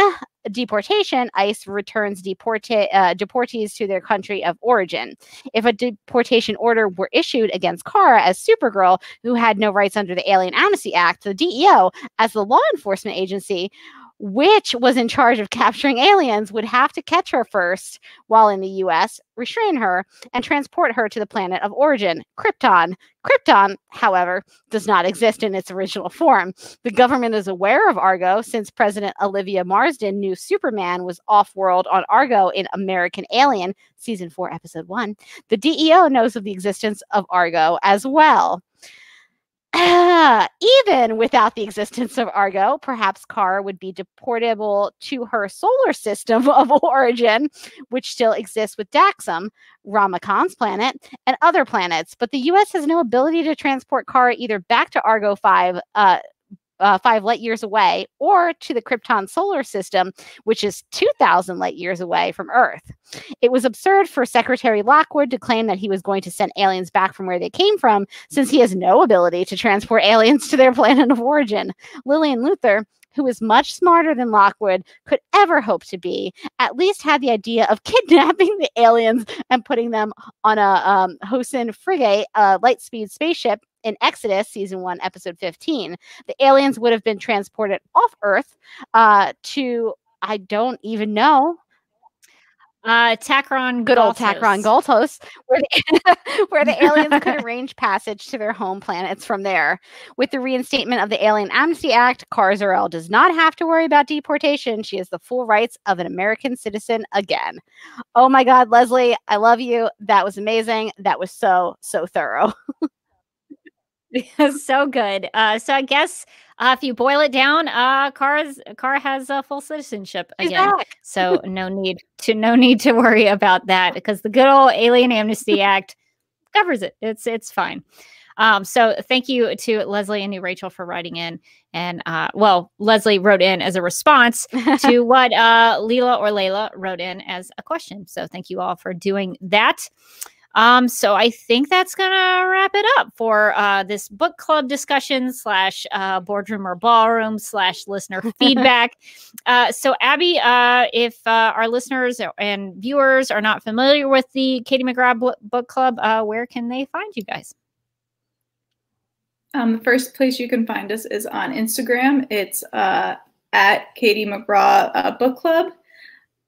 deportation, ICE returns deportees to their country of origin. If a deportation order were issued against Kara as Supergirl, who had no rights under the Alien Amnesty Act, the DEO, as the law enforcement agency, which was in charge of capturing aliens, would have to catch her first while in the U.S., restrain her, and transport her to the planet of origin, Krypton. Krypton, however, does not exist in its original form. The government is aware of Argo since President Olivia Marsden knew Superman was off-world on Argo in American Alien, Season 4, Episode 1. The DEO knows of the existence of Argo as well. Even without the existence of Argo, perhaps Kara would be deportable to her solar system of origin, which still exists with Daxam, Ramakan's planet, and other planets. But the U.S. has no ability to transport Kara either back to Argo 5 light years away or to the Krypton solar system, which is 2,000 light years away from Earth. It was absurd for Secretary Lockwood to claim that he was going to send aliens back from where they came from, since he has no ability to transport aliens to their planet of origin. Lillian Luthor, who is much smarter than Lockwood could ever hope to be, at least had the idea of kidnapping the aliens and putting them on a Hosen frigate, light speed spaceship. In Exodus, Season 1, Episode 15, the aliens would have been transported off Earth to, I don't even know, Takron, good old Takron Goltos, where the aliens could arrange passage to their home planets from there. With the reinstatement of the Alien Amnesty Act, Kara Zor-El does not have to worry about deportation. She has the full rights of an American citizen again. Oh my God, Leslie, I love you. That was amazing. That was so, so thorough. So good. So I guess if you boil it down, Kara has full citizenship again. So no need to worry about that because the good old Alien Amnesty Act covers it. It's fine. So thank you to Leslie and New Rachel for writing in. And well, Leslie wrote in as a response to what Layla wrote in as a question. So thank you all for doing that. So I think that's going to wrap it up for this book club discussion slash boardroom or ballroom slash listener feedback. So Abby, if our listeners and viewers are not familiar with the Katie McGrath book club, where can they find you guys? The first place you can find us is on Instagram. It's at Katie McGrath book club.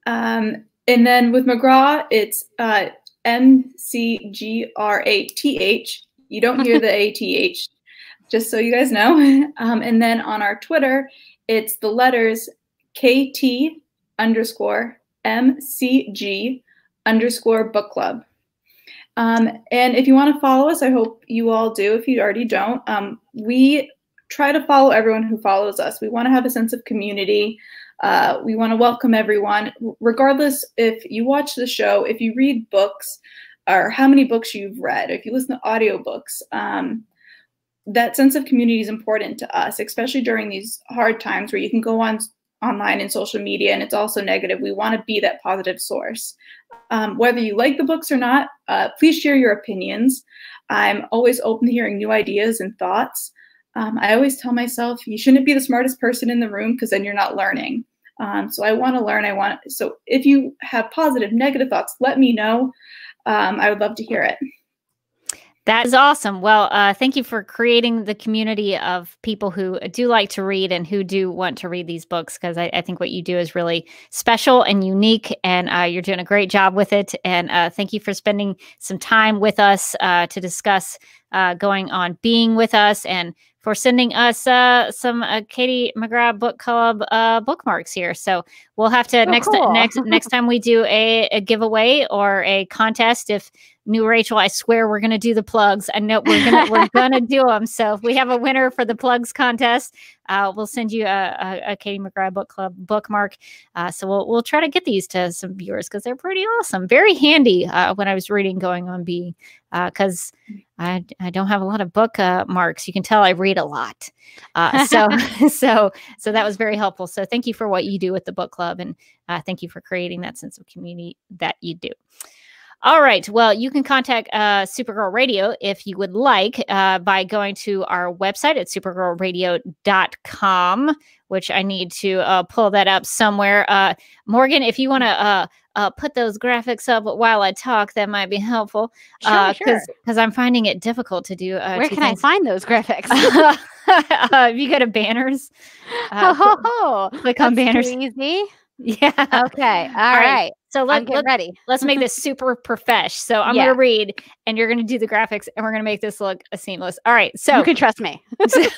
And then with McGrath, it's McGrath. You don't hear the ATH, just so you guys know. And then on our Twitter, it's the letters KT_MCG_book club. And if you want to follow us, I hope you all do. If you already don't, we try to follow everyone who follows us. We want to have a sense of community. We want to welcome everyone, regardless if you watch the show, if you read books, or how many books you've read, or if you listen to audiobooks. That sense of community is important to us, especially during these hard times where you can go online and social media, and it's also negative. We want to be that positive source. Whether you like the books or not, please share your opinions. I'm always open to hearing new ideas and thoughts. I always tell myself, you shouldn't be the smartest person in the room because then you're not learning. So I want to learn. So if you have positive, negative thoughts, let me know. I would love to hear it. That is awesome. Well, thank you for creating the community of people who do like to read and who do want to read these books, because I think what you do is really special and unique, and you're doing a great job with it. And thank you for spending some time with us to discuss Going On Being with us, and for sending us some Katie McGrath book club bookmarks here. So we'll have to next time we do a giveaway or a contest. If New Rachel, I swear we're gonna do the plugs. I know we're gonna do them. So if we have a winner for the plugs contest, we'll send you a Katie McGrath book club bookmark. So we'll try to get these to some viewers because they're pretty awesome, very handy when I was reading Going On Being, because I don't have a lot of book marks. You can tell I read a lot. So that was very helpful. So thank you for what you do with the book club, and thank you for creating that sense of community that you do. All right. Well, you can contact Supergirl Radio if you would like by going to our website at supergirlradio.com, which I need to pull that up somewhere. Morgan, if you want to put those graphics up while I talk, that might be helpful. Because I'm finding it difficult to do. Where can I find those graphics? If you go to banners, click on banners. Easy. Yeah. Okay. All right. So let's make this super profesh. So I'm going to read and you're going to do the graphics, and we're going to make this look seamless. All right. So you can trust me. So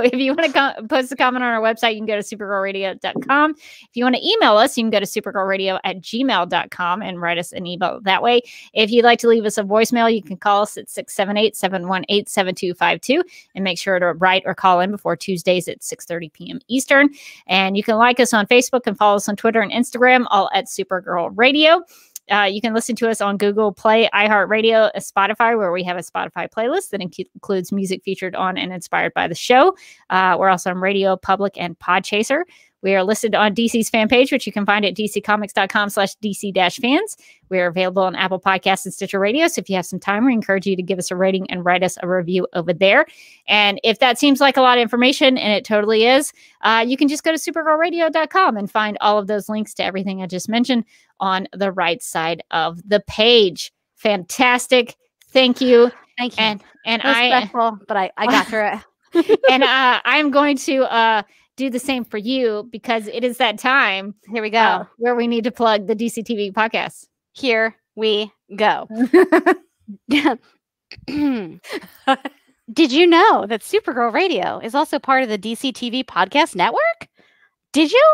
if you want to post a comment on our website, you can go to supergirlradio.com. If you want to email us, you can go to supergirlradio@gmail.com and write us an email that way. If you'd like to leave us a voicemail, you can call us at 678-718-7252 and make sure to write or call in before Tuesdays at 6:30 p.m. Eastern. And you can like us on Facebook and follow us on Twitter and Instagram, all at Supergirl Radio. You can listen to us on Google Play, iHeartRadio, Spotify, where we have a Spotify playlist that includes music featured on and inspired by the show. We're also on Radio Public and Podchaser. We are listed on DC's fan page, which you can find at dccomics.com/DC-fans. We are available on Apple Podcasts and Stitcher Radio. So if you have some time, we encourage you to give us a rating and write us a review over there. And if that seems like a lot of information, and it totally is, you can just go to supergirlradio.com and find all of those links to everything I just mentioned on the right side of the page. Fantastic. Thank you. Thank you. And respectful, but I got through it. And I'm going to do the same for you, because it is that time. Here we go. Where we need to plug the DC TV podcast. Here we go. Did you know that Supergirl Radio is also part of the DC TV podcast network? Did you?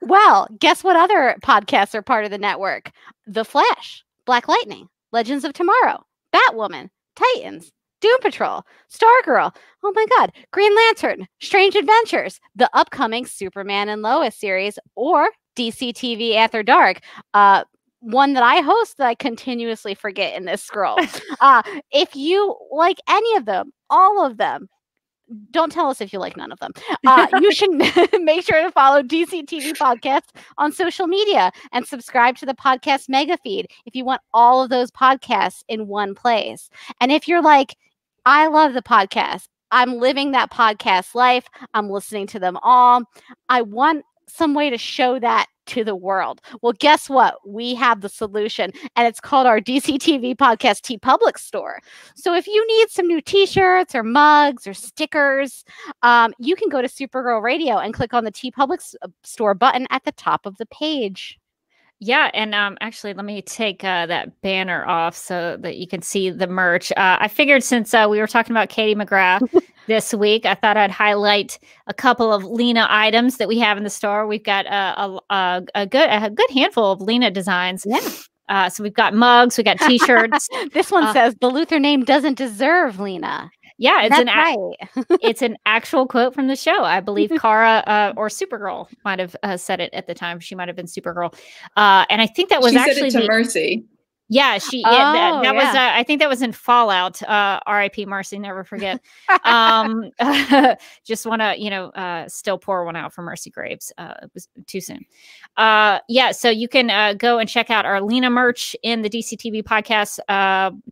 Well, guess what other podcasts are part of the network? The Flash, Black Lightning, Legends of Tomorrow, Batwoman, Titans, Doom Patrol, Stargirl, oh my God, Green Lantern, Strange Adventures, the upcoming Superman and Lois series, or DC TV After Dark, one that I host that I continuously forget in this scroll. If you like any of them, all of them, don't tell us if you like none of them. You should make sure to follow DC TV Podcast on social media and subscribe to the podcast mega feed if you want all of those podcasts in one place. And if you're like, I love the podcast, I'm living that podcast life, I'm listening to them all, I want some way to show that to the world. Well, guess what? We have the solution, and it's called our DC TV Podcast Tee Public store. So if you need some new t-shirts or mugs or stickers, you can go to Supergirl Radio and click on the Tee Public store button at the top of the page. Yeah, and actually, let me take that banner off so that you can see the merch. I figured since we were talking about Katie McGrath this week, I thought I'd highlight a couple of Lena items that we have in the store. We've got a good handful of Lena designs. Yeah. So we've got mugs, we got t-shirts. This one says, "The Luthor name doesn't deserve Lena." Yeah, it's it's an actual quote from the show. I believe Kara or Supergirl might have said it at the time. She might have been Supergirl, and I think that was she said it to Mercy. Yeah, that was. I think that was in Fallout. R.I.P. Mercy, never forget. Just want to, still pour one out for Mercy Graves. It was too soon. Yeah, so you can go and check out our Lena merch in the DC TV Podcast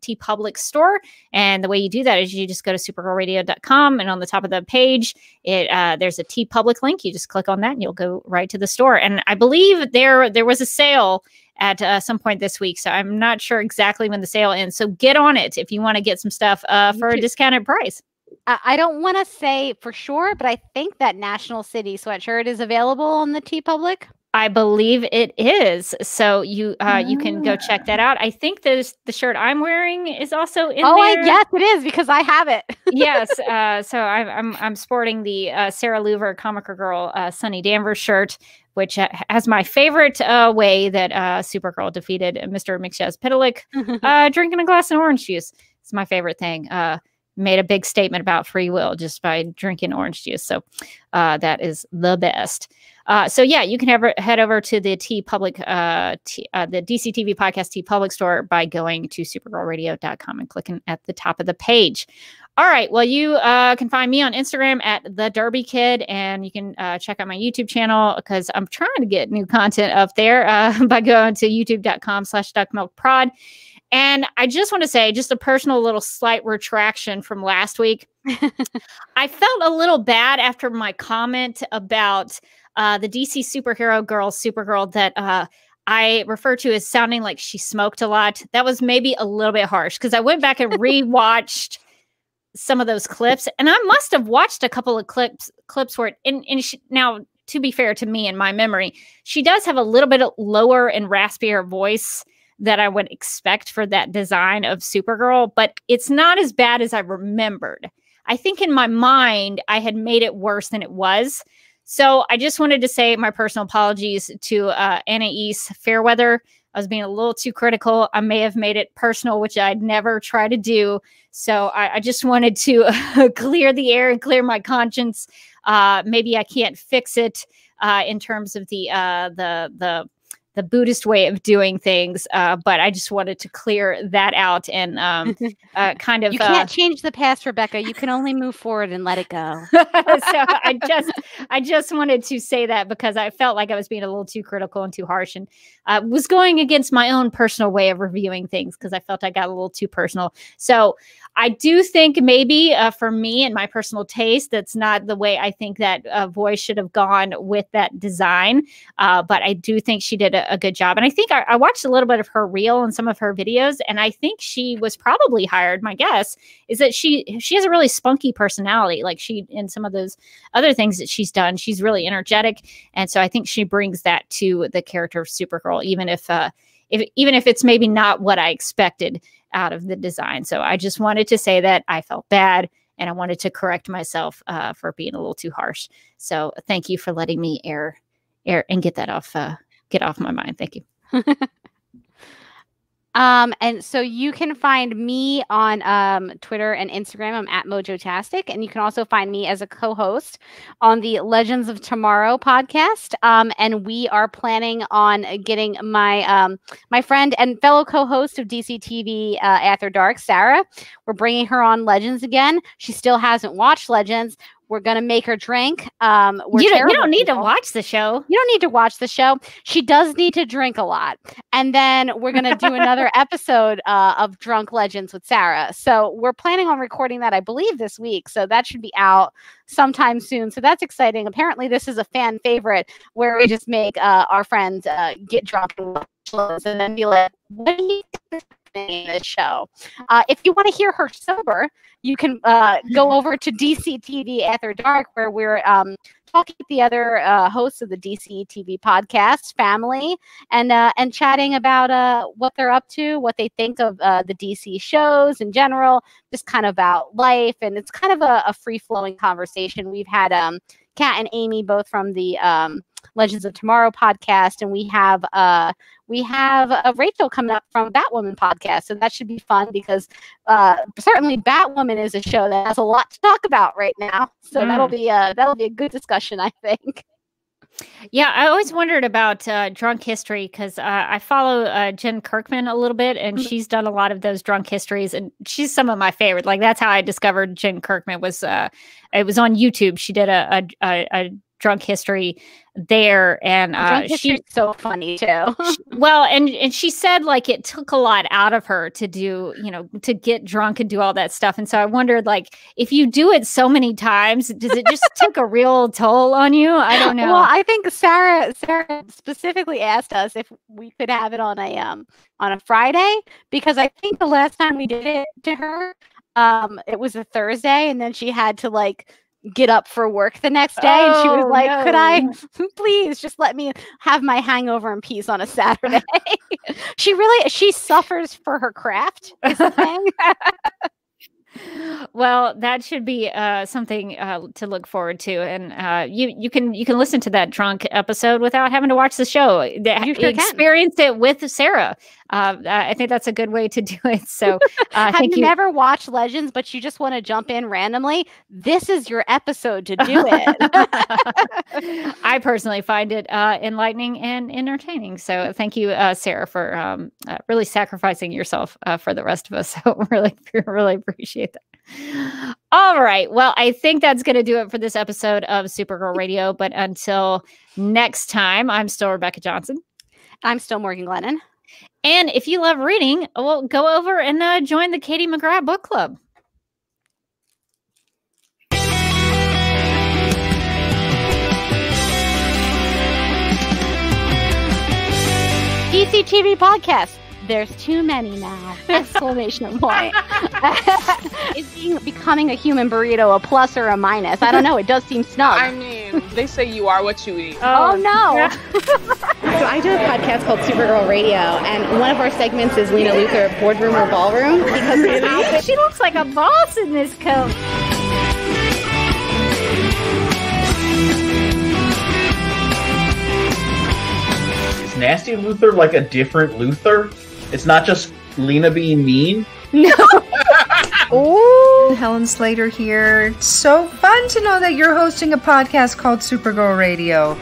Tee Public store. And the way you do that is you just go to supergirlradio.com, and on the top of the page, there's a Tee Public link. You just click on that, and you'll go right to the store. And I believe there was a sale at some point this week. So I'm not sure exactly when the sale ends. So get on it if you want to get some stuff for a discounted price. I don't want to say for sure, but I think that National City sweatshirt is available on the Tee Public. I believe it is. So you can go check that out. I think the shirt I'm wearing is also in there. Yes, it is, because I have it. Yes. So I'm sporting the Sarah Louver Comic Girl Sunny Danvers shirt, which has my favorite way that Supergirl defeated Mr. McShaz Pitalik, drinking a glass of orange juice. It's my favorite thing. Made a big statement about free will just by drinking orange juice. So that is the best. So yeah, you can head over to the Tee Public, the DC TV Podcast Tee Public store by going to supergirlradio.com and clicking at the top of the page. All right. Well, you can find me on Instagram at The Derby Kid, and you can check out my YouTube channel because I'm trying to get new content up there by going to youtube.com/duckmilkprod. And I just want to say just a personal little slight retraction from last week. I felt a little bad after my comment about the DC superhero girl, Supergirl, that I refer to as sounding like she smoked a lot. That was maybe a little bit harsh, because I went back and rewatched some of those clips, and I must have watched a couple of clips where it, now, to be fair to me and my memory, she does have a little bit lower and raspier voice that I would expect for that design of Supergirl, but it's not as bad as I remembered. I think in my mind, I had made it worse than it was. So I just wanted to say my personal apologies to Anais Fairweather. I was being a little too critical. I may have made it personal, which I'd never try to do. So I just wanted to clear the air and clear my conscience. Maybe I can't fix it in terms of the the Buddhist way of doing things. But I just wanted to clear that out and kind of. You can't change the past, Rebecca. You can only move forward and let it go. So I just wanted to say that because I felt like I was being a little too critical and too harsh, and was going against my own personal way of reviewing things because I felt I got a little too personal. So I do think maybe for me and my personal taste, that's not the way I think that voice should have gone with that design. But I do think she did a good job. And I think I watched a little bit of her reel and some of her videos, and I think she was probably hired. My guess is that she has a really spunky personality. Like she, in some of those other things that she's done, she's really energetic. And so I think she brings that to the character of Supergirl, even if it's maybe not what I expected out of the design. So I just wanted to say that I felt bad and I wanted to correct myself for being a little too harsh. So thank you for letting me air and get that off. Get off my mind. Thank you. And so you can find me on Twitter and Instagram. I'm at Mojotastic. And you can also find me as a co-host on the Legends of Tomorrow podcast. And we are planning on getting my my friend and fellow co-host of DCTV After Dark, Sarah. We're bringing her on Legends again. She still hasn't watched Legends. We're going to make her drink. You don't need to watch the show. You don't need to watch the show. She does need to drink a lot. And then we're going to do another episode of Drunk Legends with Sarah. So we're planning on recording that, I believe, this week. So that should be out sometime soon. So that's exciting. Apparently, this is a fan favorite where we just make our friends get drunk and watch shows and then be like, what do you think? This show. If you want to hear her sober, you can go over to DCTV After Dark, where we're talking with the other hosts of the DCTV podcast family and chatting about what they're up to, what they think of the DC shows in general, just kind of about life. And it's kind of a free-flowing conversation. We've had Kat and Amy both from the Legends of Tomorrow podcast, and we have Rachel coming up from Batwoman podcast, so that should be fun because certainly Batwoman is a show that has a lot to talk about right now. So that'll be a good discussion, I think. Yeah, I always wondered about drunk history because I follow Jen Kirkman a little bit, and she's done a lot of those drunk histories, and she's some of my favorite. Like that's how I discovered Jen Kirkman was it was on YouTube. She did a drunk history there, and she's so funny too. Well, and she said like it took a lot out of her to do, you know, to get drunk and do all that stuff. And so I wondered, like, if you do it so many times, does it just take a real toll on you? I don't know. Well, I think Sarah specifically asked us if we could have it on a Friday, because I think the last time we did it to her, it was a Thursday, and then she had to like get up for work the next day, and she was like, could I please just let me have my hangover in peace on a Saturday? she suffers for her craft is the thing. Well, that should be something to look forward to, and you can listen to that drunk episode without having to watch the show. You sure experienced it with Sarah. I think that's a good way to do it. So, have you never watched Legends, but you just want to jump in randomly? This is your episode to do it. I personally find it enlightening and entertaining. So, thank you, Sarah, for really sacrificing yourself for the rest of us. So, really appreciate that. All right. Well, I think that's going to do it for this episode of Supergirl Radio. But until next time, I'm still Rebecca Johnson. I'm still Morgan Glennon. And if you love reading, well, go over and join the Katie McGrath Book Club. DCTV podcast. There's too many now! Exclamation point. Is becoming a human burrito a plus or a minus? I don't know. It does seem snug. I mean, they say you are what you eat. Oh no. So I do a podcast called Supergirl Radio, and one of our segments is Lena Luthor, boardroom or ballroom, because really? She looks like a boss in this coat. Is Nasty Luthor like a different Luthor? It's not just Lena being mean. No. Ooh. Helen Slater here. It's so fun to know that you're hosting a podcast called Supergirl Radio.